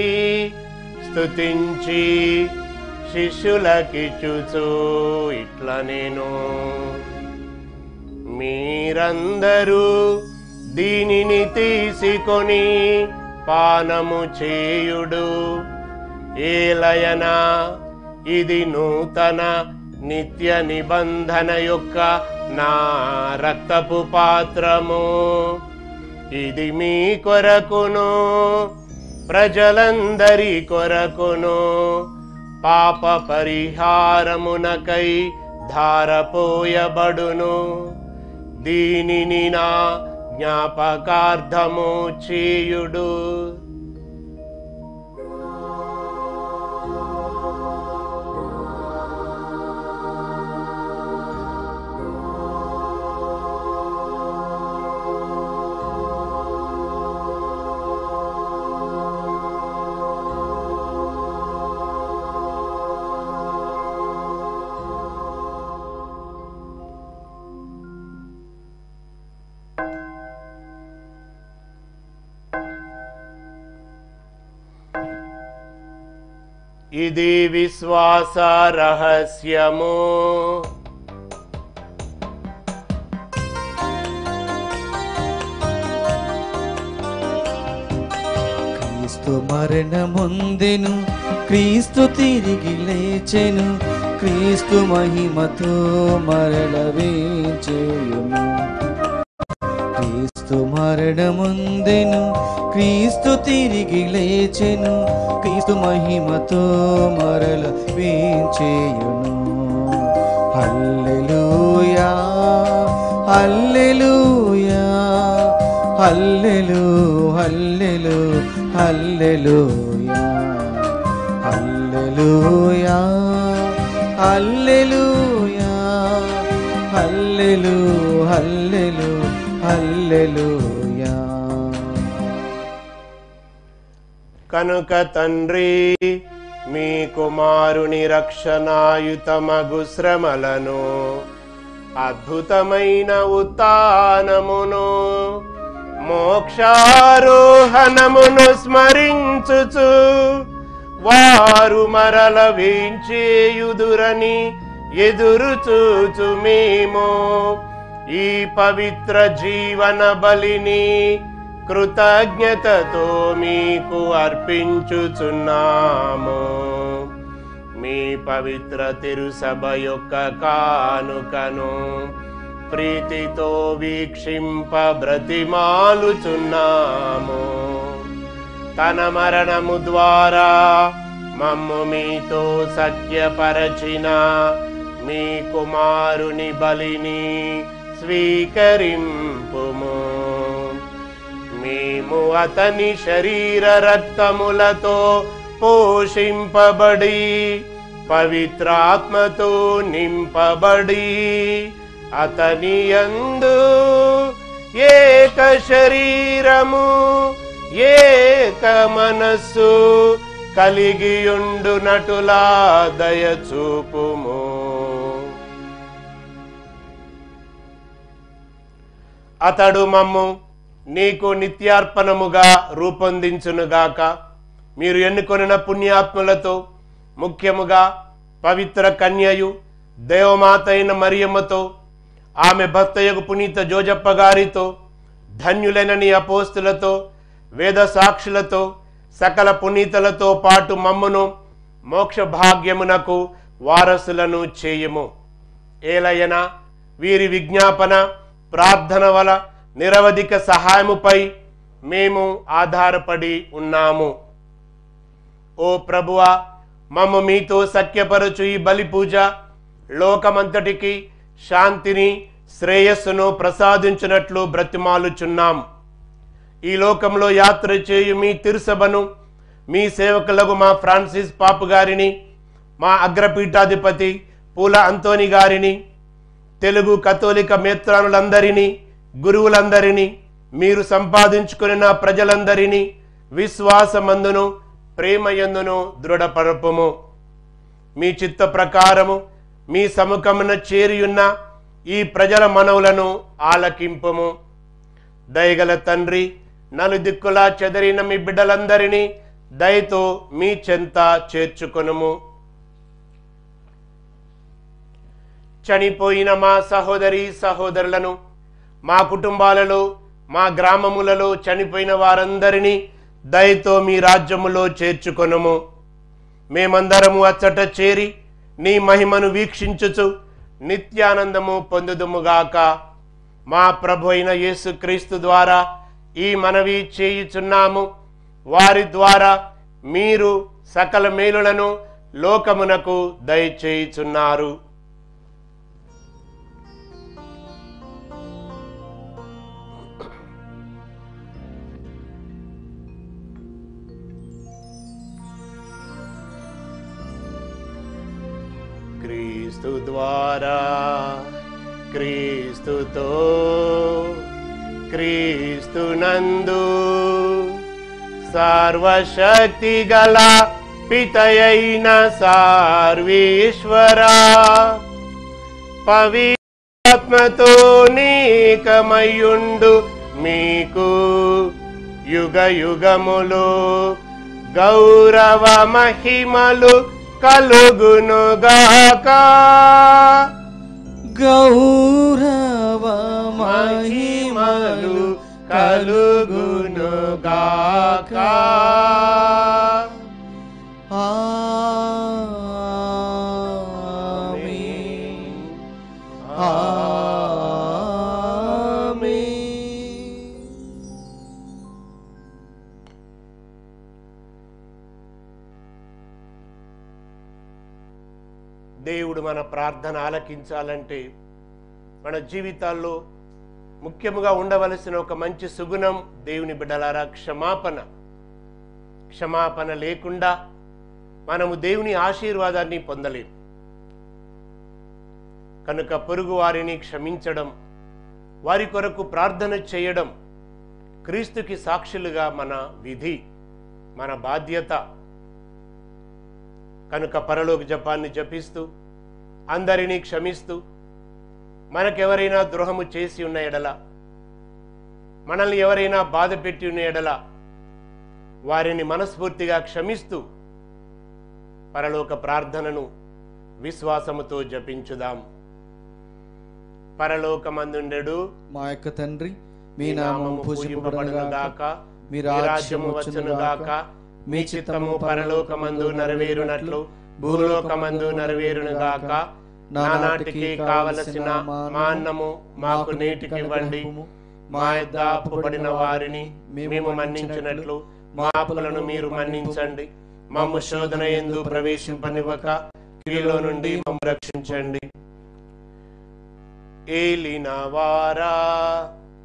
స్తుతించి శిష్యులకిచ్చుచు ఇట్లా నేను మీరందరూ దీనిని తీసుకొని పానము చేయుడు ఏలయనా ఇది నూతన నిత్య నిబంధన యొక్క నా రక్తపు పాత్రము ఇది మీ కొరకును ప్రజలందరి కొరకును పాప పరిహారమునకై ధారపోయబడును దీనిని నా జ్ఞాపకార్థము చేయుడు इदि विश्वास रहस्यमु क्रीस्तु मरणमुंदेनु क्रीस्तु तिरिगि लेचेनु क्रीस्तु महिमतो मरलवेचेयुनु क्रीस्तु मरणमुंदेनु क्रीस्तु तिरिगि लेचेनु क्रीस्तु महिमतो मरलवेचेयुनु हल्लेलूया हल्लेलूया Hallelujah, Hallelujah, Hallelujah, Hallelujah, Hallelujah, Hallelujah, Hallelujah, Hallelujah. Kanuka Tandri, mi kumaruni rakshanaayutamagu sramalanu, adbhutamaina uttaanamunu. మోక్షారోహణమును స్మరించుచు వారు మరల వీంచేయుదురని ఎదురుచూచు మేము ఈ పవిత్ర జీవన బలిని కృతజ్ఞతతో మీకు అర్పించుచున్నాము మీ పవిత్ర తిరుసభ యొక్క కానుకను ప్రీతితో వీక్షింప బ్రతిమాలుచున్నాము తన మరణము ద్వారా మమ్ము మీతో సఖ్యపరచిన మీ కుమారుని బలిని స్వీకరింపుము మేము అతని శరీర రక్తములతో పోషింపబడి పవిత్రాత్మతో నింపబడి అతని యందు ఏక శరీరము ఏక మనస్సు కలిగియుండునటులా దయచూపుము అతడు మమ్ము నీకు నిత్యార్పణముగా రూపొందించునుగాక మీరు ఎన్నుకొనిన పుణ్యాత్ములతో ముఖ్యముగా పవిత్ర కన్యయు దేవమాతైన మరియమ్మతో ఆమె భర్తయగు పునీత జోజప్ప గారితో ధన్యులైన నీ అపోస్తులతో వేద సాక్షులతో సకల పునీతలతో పాటు మమ్మును మోక్ష భాగ్యమునకు వారసులను చేయము. ఏలయన వీరి విజ్ఞాపన ప్రార్థన వల నిరవధిక సహాయముపై మేము ఆధారపడి ఉన్నాము. ఓ ప్రభువా, మమ్ము మీతో సఖ్యపరచు ఈ బలి పూజ లోకమంతటికి శాంతిని శ్రేయస్సును ప్రసాదించినట్లు బ్రతిమాలుచున్నాం. ఈ లోకంలో యాత్ర చేయు మీ తిరుసభను మీ సేవకులకు మా ఫ్రాన్సిస్ పాపు గారిని, మా అగ్రపీఠాధిపతి పూల అంతోని గారిని, తెలుగు కథోలిక మేత్రానులందరినీ, గురువులందరినీ, మీరు సంపాదించుకున్న ప్రజలందరినీ విశ్వాసమందును ప్రేమయందును దృఢపరపుము. మీ చిత్త ప్రకారము మీ సముఖమున చేరియున్న ఈ ప్రజల మనవులను ఆలకింపుము. దయగల తండ్రి, నలుదిక్కులా చెదరిన మీ బిడ్డలందరినీ దయతో మీ చెంత చేర్చుకొనుము. చనిపోయిన మా సహోదరి సహోదరులను, మా కుటుంబాలలో, మా గ్రామములలో చనిపోయిన వారందరినీ దయతో మీ రాజ్యములో చేర్చుకొనుము. మేమందరము అచ్చట చేరి నీ మహిమను వీక్షించుచు నిత్యానందము పొందుదుముగాక. మా ప్రభు అయిన యేసుక్రీస్తు ద్వారా ఈ మనవి చేయుచున్నాము. వారి ద్వారా మీరు సకల మేలులను లోకమునకు దయచేయుచున్నారు. క్రీస్తు ద్వారా, క్రీస్తుతో, క్రీస్తు నందు సర్వశక్తి గల పితయైన సర్వేశ్వరా, పవిత్రాత్మతో నీకమయుండు మీకు యుగ యుగములు గౌరవ మహిమలు కలుగును గాక గౌరవ మహిమలు కలుగును గాక దేవుడు మన ప్రార్థన ఆలకించాలంటే మన జీవితాల్లో ముఖ్యముగా ఉండవలసిన ఒక మంచి సుగుణం దేవుని బిడ్డలారా క్షమాపణ. క్షమాపణ లేకుండా మనము దేవుని ఆశీర్వాదాన్ని పొందలేము. కనుక పొరుగు వారిని క్షమించడం, వారి కొరకు ప్రార్థన చేయడం క్రీస్తుకి సాక్షులుగా మన విధి, మన బాధ్యత. కనుక పరలోక జపాన్ని జపిస్తూ అందరినీ క్షమిస్తూ మనకెవరైనా ద్రోహము చేసి ఉన్న ఎడల, మనల్ని ఎవరైనా బాధ పెట్టి ఉన్న ఎడల వారిని మనస్ఫూర్తిగా క్షమిస్తూ పరలోక ప్రార్థనను విశ్వాసముతో జపించుదాం. పరలోకమందుండెడు మా యొక్క తండ్రి, మీ నామము పూజింపబడును గాక, మీ రాజ్యము వచ్చును గాక, మీ చిత్తము పరలోకమందు నెరవేరునట్లు భూలోకమందు నెరవేరును గాక. నానాటికి కావలసిన మా అన్నము మాకు నేటికి ఇవ్వండి. మా యొద్ద అప్పుపడిన వారిని మేము మన్నించినట్లు మా అప్పులను మీరు మన్నించండి. మమ్ము శోధన యందు ప్రవేశింపనివ్వక కీడులో నుండి మమ్ము రక్షించండి. ఏలినవారా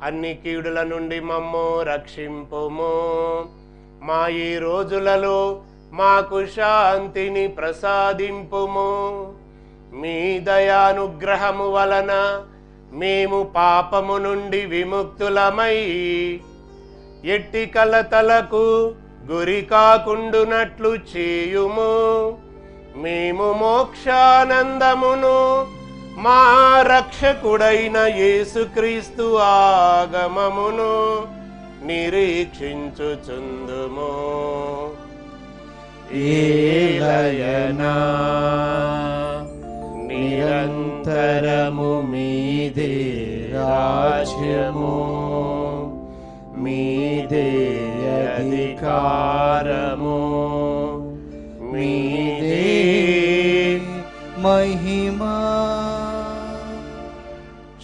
అన్ని కీడుల నుండి మమ్ము రక్షింపుము. మా ఈ రోజులలో మాకు శాంతిని ప్రసాదింపుము. మీ దయానుగ్రహము వలన మేము పాపము నుండి విముక్తులమై ఎట్టి కలతలకు గురి కాకుండునట్లు చేయుము. మేము మోక్షానందమును మా రక్షకుడైన యేసుక్రీస్తు ఆగమమును నిరీక్షించుచుందుము. ఏలయనా నిరంతరము మీదే రాజ్యము, మీదే అధికారము, మీదే మహిమా.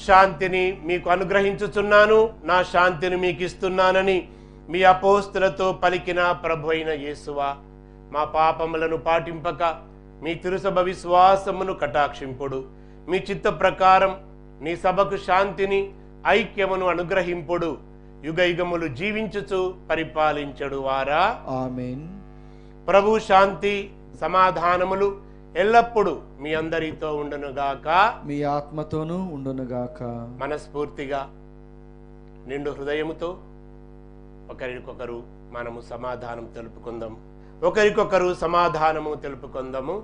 శాంతిని మీకు అనుగ్రహించుచున్నాను, నా శాంతిని మీకు ఇస్తున్నానని మీ అపోస్తులతో పలికిన ప్రభు అయిన యేసువా, మా పాపములను పాటింపక మీ తిరుసభ విశ్వాసమును కటాక్షింపుడు. మీ చిత్త ప్రకారం నీ సభకు శాంతిని ఐక్యమును అనుగ్రహింపుడు. యుగయుగములు జీవించుచు పరిపాలించడు వారా. ఆమేన్. ప్రభు శాంతి సమాధానములు ఎల్లప్పుడు మీ అందరితో ఉండునుగాక, మీ ఆత్మతోనూ ఉండునుగాక. మనస్ఫూర్తిగా నిండు హృదయముతో ఒకరికొకరు మనము సమాధానం తెలుపుకుందాం. ఒకరికొకరు సమాధానము తెలుపుకుందాము.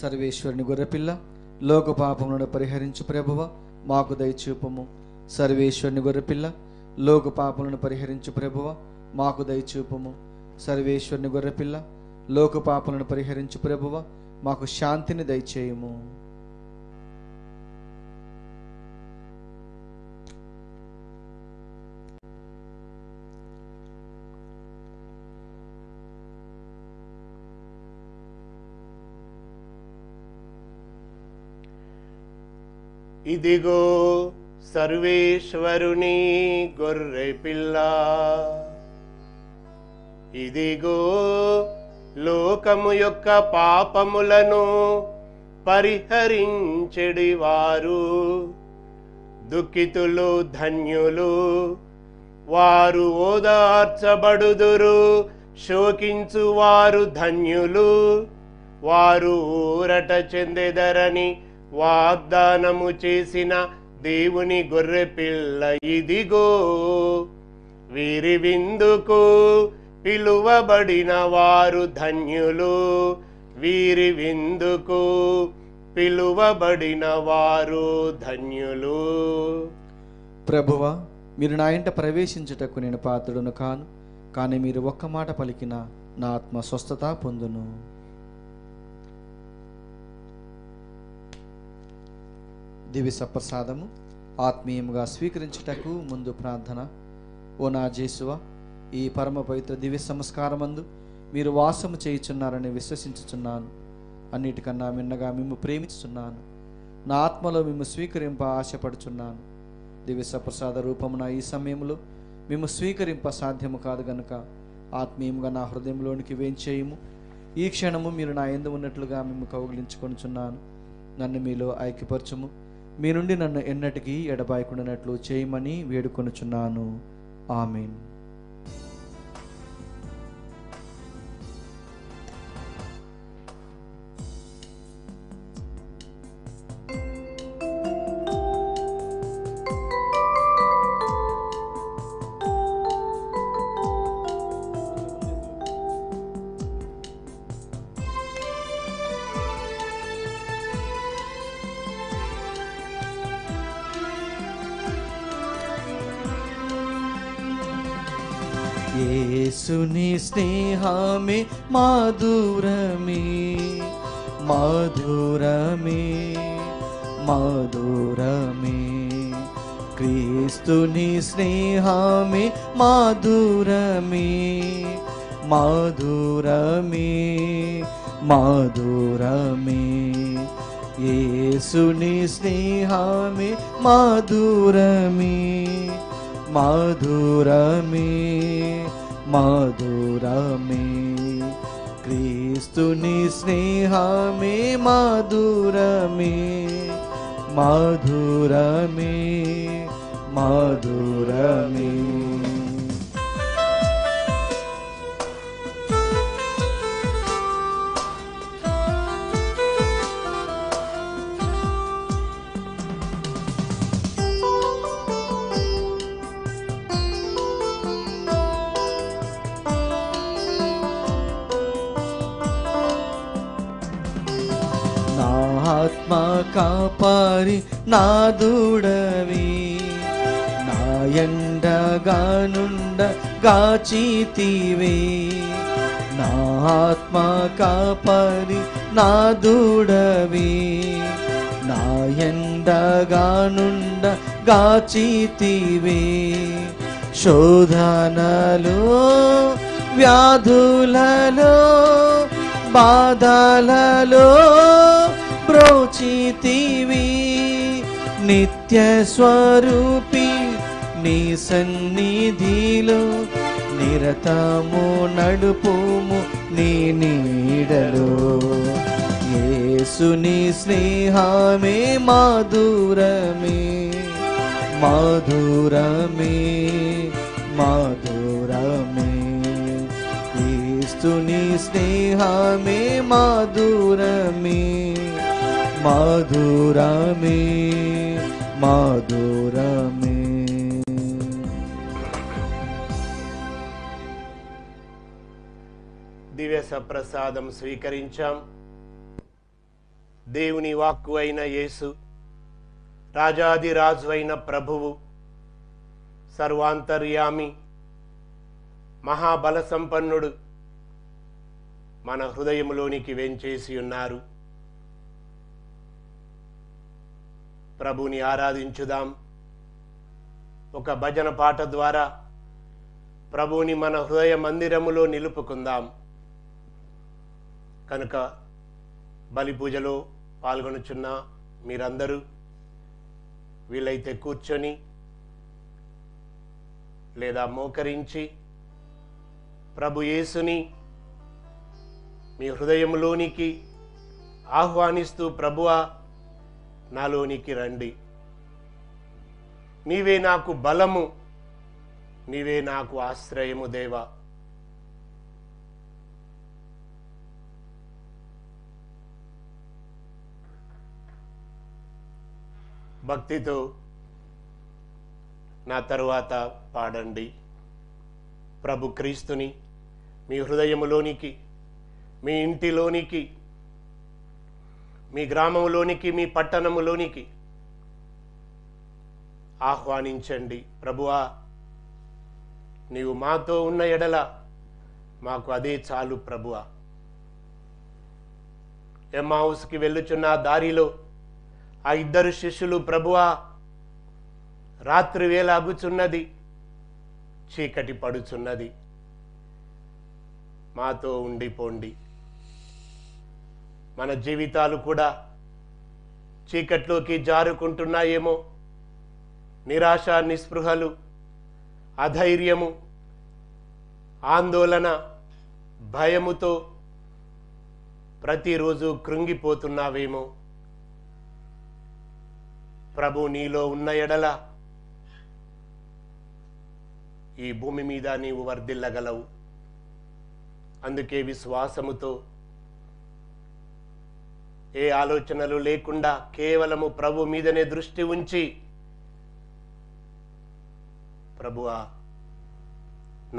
సర్వేశ్వరుని గొర్రెపిల్ల, లోక పాపములను పరిహరించు ప్రభువ మాకు దయచూపము. సర్వేశ్వరుని గొర్రెపిల్ల, లోక పాపములను పరిహరించు ప్రభువ మాకు దయచూపము. సర్వేశ్వరుని గొర్రెపిల్ల, లోక పాపములను పరిహరించు ప్రభువ మాకు శాంతిని దయచేయము. ఇదిగో సర్వేశ్వరుని గొర్రెపిల్ల, ఇదిగో లోకము యొక్క పాపములను పరిహరించెడివారు. దుఃఖితులు ధన్యులు, వారు ఓదార్చబడుదురు. శోకించువారు ధన్యులు, వారు ఊరట చెందెదరని వాగ్దానము చేసిన దేవుని గొర్రెపిల్ల ఇదిగో. వీరి విందుకు పిలువబడిన వారు ధన్యులు, వీరి విందుకు పిలువబడిన వారు ధన్యులు. ప్రభువా, మీరు నా ఇంట ప్రవేశించుటకు నేను పాత్రుడను కాను, కానీ మీరు ఒక్క మాట పలికిన నా ఆత్మ స్వస్థత పొందును. దివ్య సప్రసాదము ఆత్మీయముగా స్వీకరించుటకు ముందు ప్రార్థన. ఓ నా యేసువా, ఈ పరమ పవిత్ర దివ్య సంస్కారమందు మీరు వాసము చేయుచున్నారని విశ్వసించుచున్నాను. అన్నిటికన్నా మిన్నగా మేము ప్రేమించుచున్నాను. నా ఆత్మలో మేము స్వీకరింప ఆశపడుచున్నాను. దివ్య సప్రసాద రూపమున ఈ సమయంలో మేము స్వీకరింప సాధ్యము కాదు గనుక ఆత్మీయంగా నా హృదయంలోనికి వేంచేయము. ఈ క్షణము మీరు నా యందు ఉన్నట్లుగా మేము కౌగిలించుకొనుచున్నాను. నన్ను మీలో ఐక్యపరచుము. మీ నుండి నన్ను ఎన్నటికీ ఎడబాయకుండానట్లు చేయమని వేడుకొనుచున్నాను. ఆమేన్. सुनी स्नेह में माधुर में माधुर में माधुर में क्रिस्तुनी स्नेह में माधुर में माधुर में माधुर में येसुनी स्नेह में माधुर में माधुर में मधुर में क्रिस्तुनी स्नेह में मधुर में मधुर में मधुर में आत्मा का पारी ना दूडवी नायंडगा नुंडगा चीतीवे ना आत्मा का पारी ना दूडवी नायंडगा नुंडगा चीतीवे शोधनलो व्याधुललो बाधललो प्रोचितिवी नित्य स्वरूपी नी सन्निधिलो निरतमु नडुपुमु नी नीडलो येसुनी स्नेह में मधुर में मधुर में मधुर में क्रिस्तुनी स्नेह में मधुर में मधुर में मधुर में దివ్య సప్రసాదం స్వీకరించాం. దేవుని వాక్కు అయిన యేసు, రాజాది రాజు అయిన ప్రభువు, సర్వాంతర్యామి, మహాబల సంపన్నుడు మన హృదయంలోనికి వెంచేసి ఉన్నారు. ప్రభుని ఆరాధించుదాం. ఒక భజన పాట ద్వారా ప్రభుని మన హృదయ మందిరములో నిలుపుకుందాం. కనుక బలి పూజలో పాల్గొనుచున్న మీరందరూ వీలైతే కూర్చొని లేదా మోకరించి ప్రభు యేసుని మీ హృదయంలోనికి ఆహ్వానిస్తూ, ప్రభువా నాలోనికి రండి, నీవే నాకు బలము, నీవే నాకు ఆశ్రయము దేవా. భక్తితో నా తరువాత పాడండి. ప్రభు క్రీస్తుని మీ హృదయములోనికి, మీ ఇంటిలోనికి, మీ గ్రామంలోనికి, మీ పట్టణములోనికి ఆహ్వానించండి. ప్రభువా, నీవు మాతో ఉన్న ఎడల మాకు అదే చాలు. ప్రభువా, ఎమ్మావుస్కి వెళ్ళుచున్న దారిలో ఆ ఇద్దరు శిష్యులు, ప్రభువా రాత్రి వేళ అగుచున్నది, చీకటి పడుచున్నది, మాతో ఉండిపోండి, మన జీవితాలు కూడా చీకట్లోకి జారుకుంటున్నాయేమో, నిరాశ, నిస్పృహలు, అధైర్యము, ఆందోళన, భయముతో ప్రతిరోజు కృంగిపోతున్నావేమో, ప్రభు నీలో ఉన్న ఎడల ఈ భూమి మీద నీవు వర్ధిల్లగలవు. అందుకే విశ్వాసముతో ఏ ఆలోచనలు లేకుండా కేవలము ప్రభు మీదనే దృష్టి ఉంచి, ప్రభువా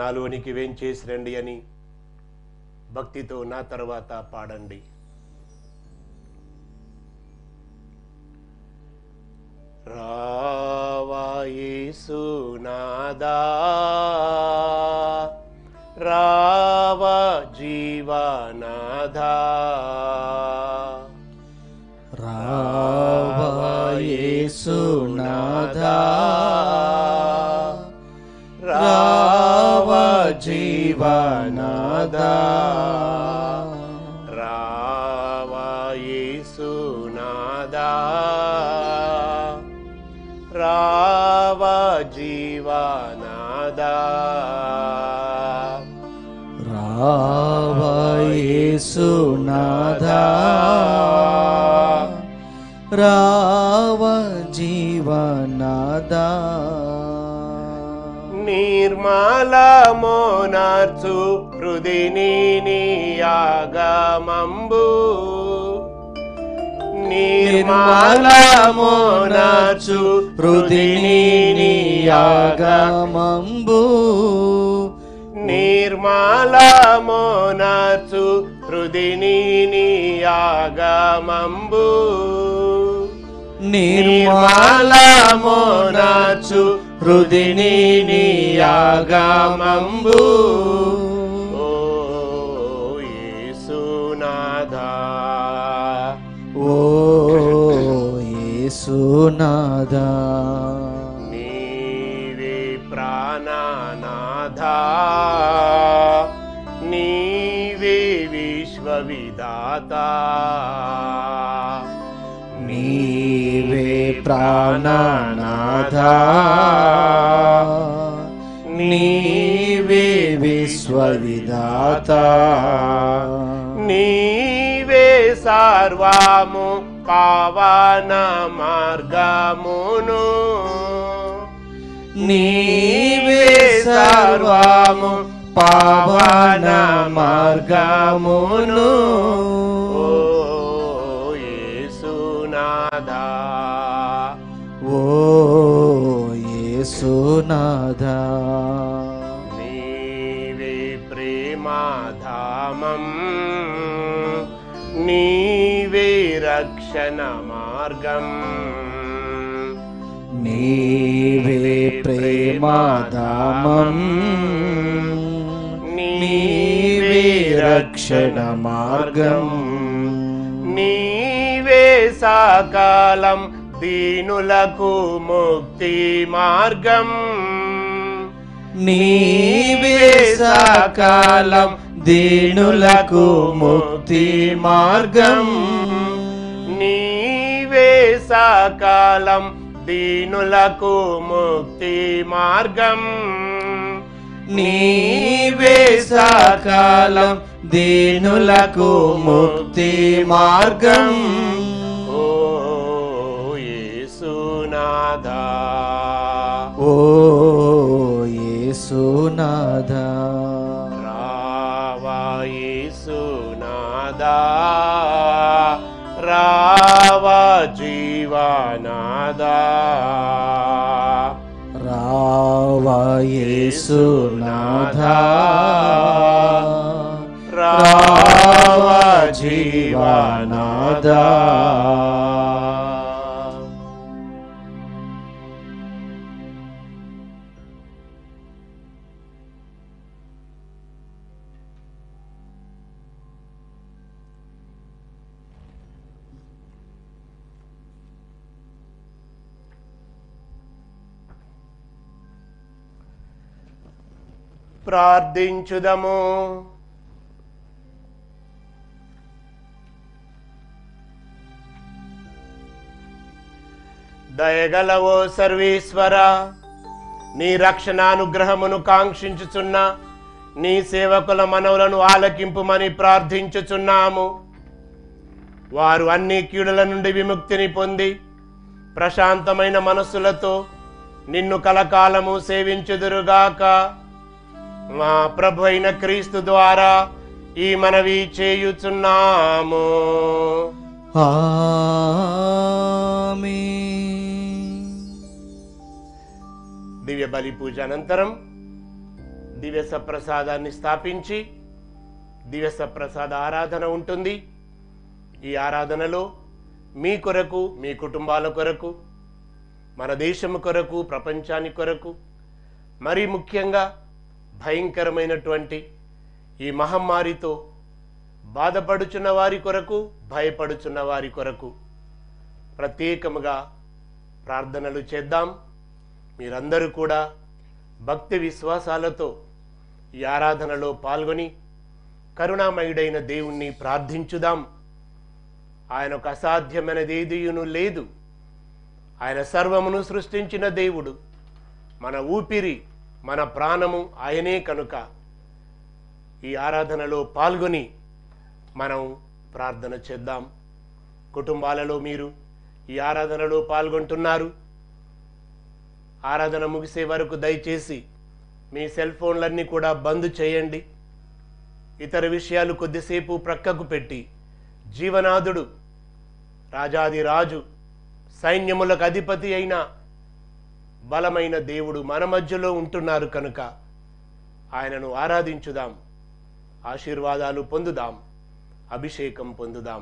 నాలోనికి వేంచేసిరండి అని భక్తితో నా తర్వాత పాడండి. రావా యేసునాదా, రావా జీవనాదా, రావా యేసునాదా, రావా జీవనాదా, రావా యేసునాదా, రావా జీవనాదా, రావా యేసునాదా, రావ జీవనాదా. నిర్మలమోనార్చు హృదిని నియాగమంబు, నిర్మలమోనార్చు హృదిని నియాగమంబు, నిర్మలమోనార్చు హృదిని నియాగమంబు, నిర్మలమోనాచు హృదిని నియాగమంబు. ఓ యేసునాదా, ఓ యేసునాదా, నీవే ప్రాణనాదా, నీవే విశ్వవిధాతా, నీవే ప్రాణనాథా, నీవే విశ్వవిధాతా, నీవే సర్వము పావన మార్గమును, నీవే సర్వము పావన మార్గమును. ఓ యేసునాదా, నీవే ప్రేమధామం, నీవే రక్షణ మార్గం, నీవే ప్రేమధామం, నీవే రక్షణ మార్గం, నీవే సకాలం దీనులకు ముక్తి మార్గం, నీవే సకాలం దీనులకు ముక్తి మార్గం, నీవే సకాలం దీనులకు ముక్తి మార్గం, నీవే సకాలం దీనులకు ముక్తి మార్గం. ఓ యేసునాదా, రావా యేసునాదా, రావా జీవనాదా, రావా యేసునాదా, రావా జీవనాదా. ప్రార్థించుదము. దయగలవో సర్వేశ్వరా, నీ రక్షణానుగ్రహమును కాంక్షించుచున్న నీ సేవకుల మనవులను ఆలకింపుమని ప్రార్థించుచున్నాము. వారు అన్ని కీడుల నుండి విముక్తిని పొంది ప్రశాంతమైన మనస్సులతో నిన్ను కలకాలము సేవించుదురుగాక. మా ప్రభు అయిన క్రీస్తు ద్వారా ఈ మనవి చేయుచున్నాము. ఆమేన్. దివ్య బలి పూజ అనంతరం దివ్య సప్రసాదాన్ని స్థాపించి దివ్య సప్రసాద ఆరాధన ఉంటుంది. ఈ ఆరాధనలో మీ కొరకు, మీ కుటుంబాల కొరకు, మన దేశము కొరకు, ప్రపంచాని కొరకు, మరి ముఖ్యంగా భయంకరమైనటువంటి ఈ మహమ్మారితో బాధపడుచున్న వారి కొరకు, భయపడుచున్న వారి కొరకు ప్రత్యేకముగా ప్రార్థనలు చేద్దాం. మీరందరూ కూడా భక్తి విశ్వాసాలతో ఈ ఆరాధనలో పాల్గొని కరుణామయుడైన దేవుణ్ణి ప్రార్థించుదాం. ఆయనకు అసాధ్యమైనది ఏదియును లేదు. ఆయన సర్వమును సృష్టించిన దేవుడు. మన ఊపిరి, మన ప్రాణము ఆయనే కనుక ఈ ఆరాధనలో పాల్గొని మనం ప్రార్థన చేద్దాం. కుటుంబాలలో మీరు ఈ ఆరాధనలో పాల్గొంటున్నారు. ఆరాధన ముగిసే వరకు దయచేసి మీ సెల్ ఫోన్లన్నీ కూడా బంద్ చేయండి. ఇతర విషయాలు కొద్దిసేపు ప్రక్కకు పెట్టి జీవనాథుడు, రాజాదిరాజు, సైన్యములకు అధిపతి అయిన బలమైన దేవుడు మన మధ్యలో ఉంటున్నారు కనుక ఆయనను ఆరాధించుదాం. ఆశీర్వాదాలు పొందుదాం, అభిషేకం పొందుదాం.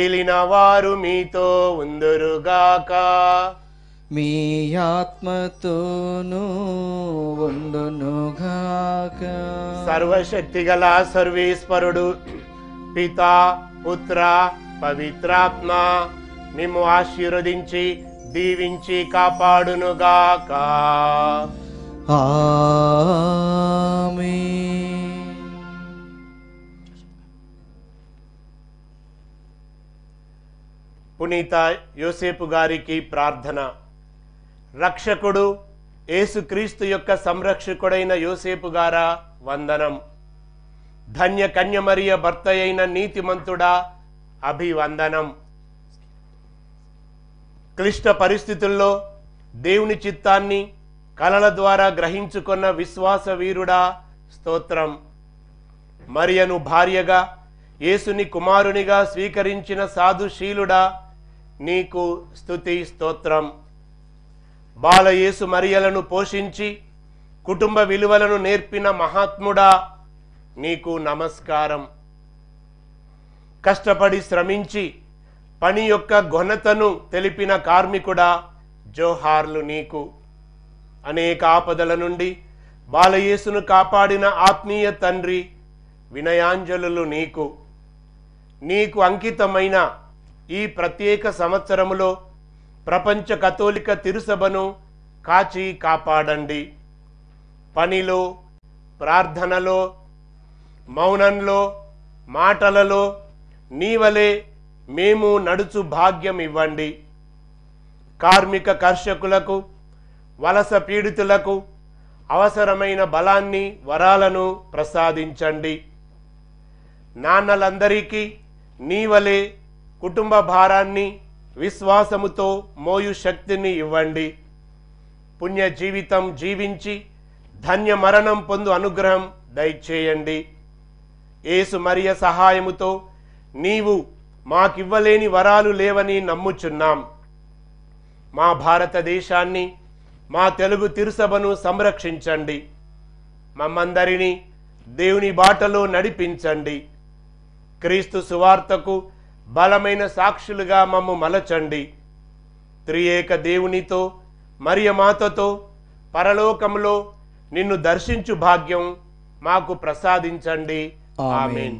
ఏలిన వారు మీతో ఉందురుగాక. మీ ఆత్మతోనూ ఉండునుగాక. సర్వశక్తి గల సర్వేశ్వరుడు పితా, పుత్ర, పవిత్రాత్మ మిమ్ము ఆశీర్వదించి దీవించి కాపాడునుగాక. ఆమేన్. పునీత యోసేపు గారికి ప్రార్థన. రక్షకుడు యేసుక్రీస్తు యొక్క సంరక్షకుడైన యోసేపు గారా వందనం. ధన్య కన్యమరియ భర్త అయిన నీతిమంతుడా అభివందనం. క్లిష్ట పరిస్థితుల్లో దేవుని చిత్తాన్ని కలల ద్వారా గ్రహించుకున్న విశ్వాస వీరుడా స్తోత్రం. మరియను భార్యగా, యేసుని కుమారునిగా స్వీకరించిన సాధుశీలుడా నీకు స్తుతి స్తోత్రం. బాలయేసు మరియలను పోషించి కుటుంబ విలువలను నేర్పిన మహాత్ముడా నీకు నమస్కారం. కష్టపడి శ్రమించి పని యొక్క ఘనతను తెలిపిన కార్మికుడా జోహార్లు నీకు. అనేక ఆపదల నుండి బాలయేసును కాపాడిన ఆత్మీయ తండ్రి వినయాంజలులు నీకు. నీకు అంకితమైన ఈ ప్రత్యేక సంవత్సరములో ప్రపంచ కథోలిక తిరుసభను కాచి కాపాడండి. పనిలో, ప్రార్థనలో, మౌనంలో, మాటలలో నీవలే మేము నడుచు భాగ్యం ఇవ్వండి. కార్మిక కర్షకులకు, వలస పీడితులకు అవసరమైన బలాన్ని, వరాలను ప్రసాదించండి. నాన్నలందరికీ నీవలే కుటుంబ భారాన్ని విశ్వాసముతో మోయు శక్తిని ఇవ్వండి. పుణ్య జీవితం జీవించి ధన్య మరణం పొందు అనుగ్రహం దయచేయండి. యేసు మరియ సహాయముతో నీవు మాకివ్వలేని వరాలు లేవని నమ్ముచున్నాం. మా భారతదేశాన్ని, మా తెలుగు తిరుసభను సంరక్షించండి. మమ్మందరినీ దేవుని బాటలో నడిపించండి. క్రీస్తు సువార్తకు బలమైన సాక్షులుగా మమ్ము మలచండి. త్రియేక దేవునితో, మరియమాతతో పరలోకంలో నిన్ను దర్శించు భాగ్యం మాకు ప్రసాదించండి. ఆమేన్.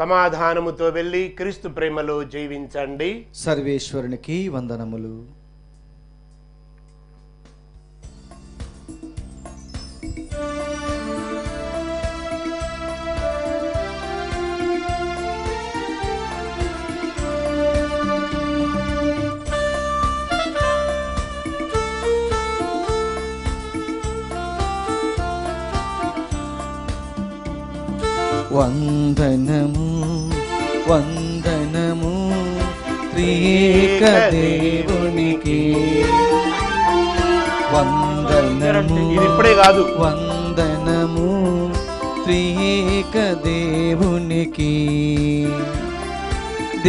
సమాధానముతో వెళ్ళి క్రీస్తు ప్రేమలో జీవించండి. సర్వేశ్వరునికి వందనములు. వందనము వందనము త్రియేక దేవునికి వందనము. ఇది ఇప్పుడే కాదు. వందనము త్రియేక దేవునికి.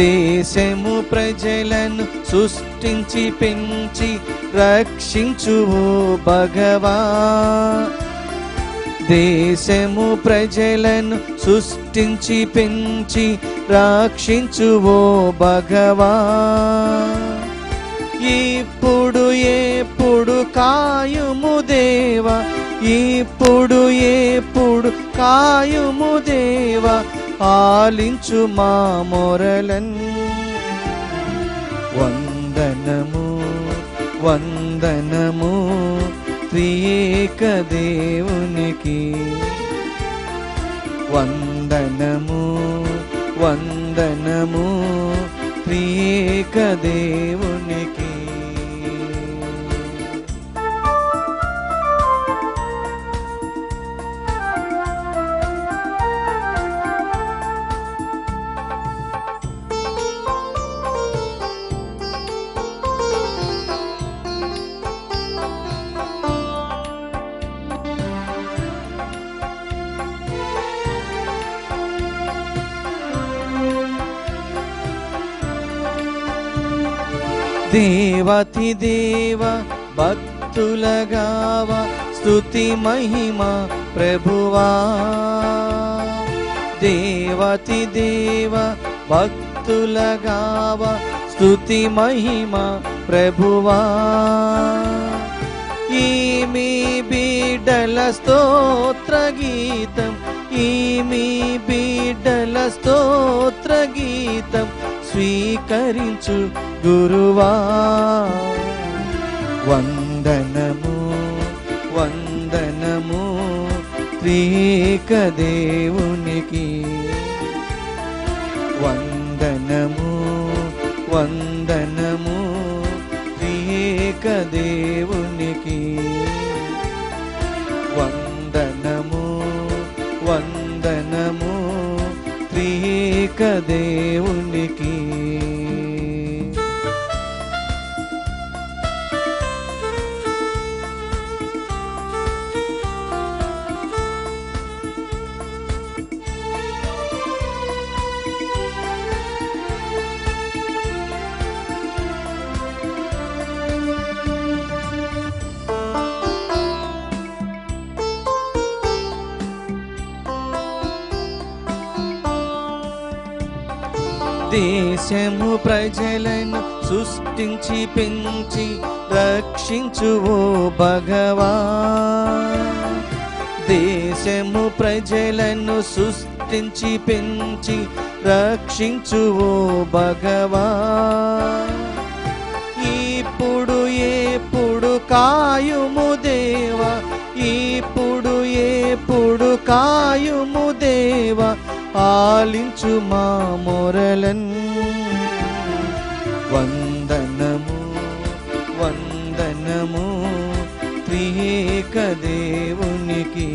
దేశము ప్రజలను సృష్టించి పెంచి రక్షించువు భగవా. దేశము ప్రజలను సృష్టించి పెంచి రక్షించువో భగవా. ఇప్పుడు ఎప్పుడు కాయుము దేవా, ఇప్పుడు ఎప్పుడు కాయుము దేవా, ఆలించు మా మొరలన్. వందనము వందనము త్రియేక దేవునికి. వందనము వందనము త్రియేక దేవునికి. దేవాతి దేవ భక్తులగావ స్తుతి మహిమ ప్రభువా. దేవాతి దేవ భక్తులగావ స్తుతి మహిమ ప్రభువా. ఈమి బిడ్డల స్తోత్ర గీతం, ఈమి బిడ్డల స్తోత్ర గీతం స్వీకరించు గురువా. వందనము వందనము త్రియేక దేవునికి. వందనము వందనము త్రియేక దేవునికి. వందనము వందనము త్రియేక దేవునికి. దేశము ప్రజలను సృష్టించి పెంచి రక్షించువో భగవా. దేశము ప్రజలను సృష్టించి పెంచి రక్షించువో భగవా. ఇప్పుడు ఎప్పుడు కాయుము దేవా, ఇప్పుడు ఎప్పుడు కాయుము దేవా, ఆలించు మా మొరలన్. వందనము వందనము త్రియేక దేవునికి.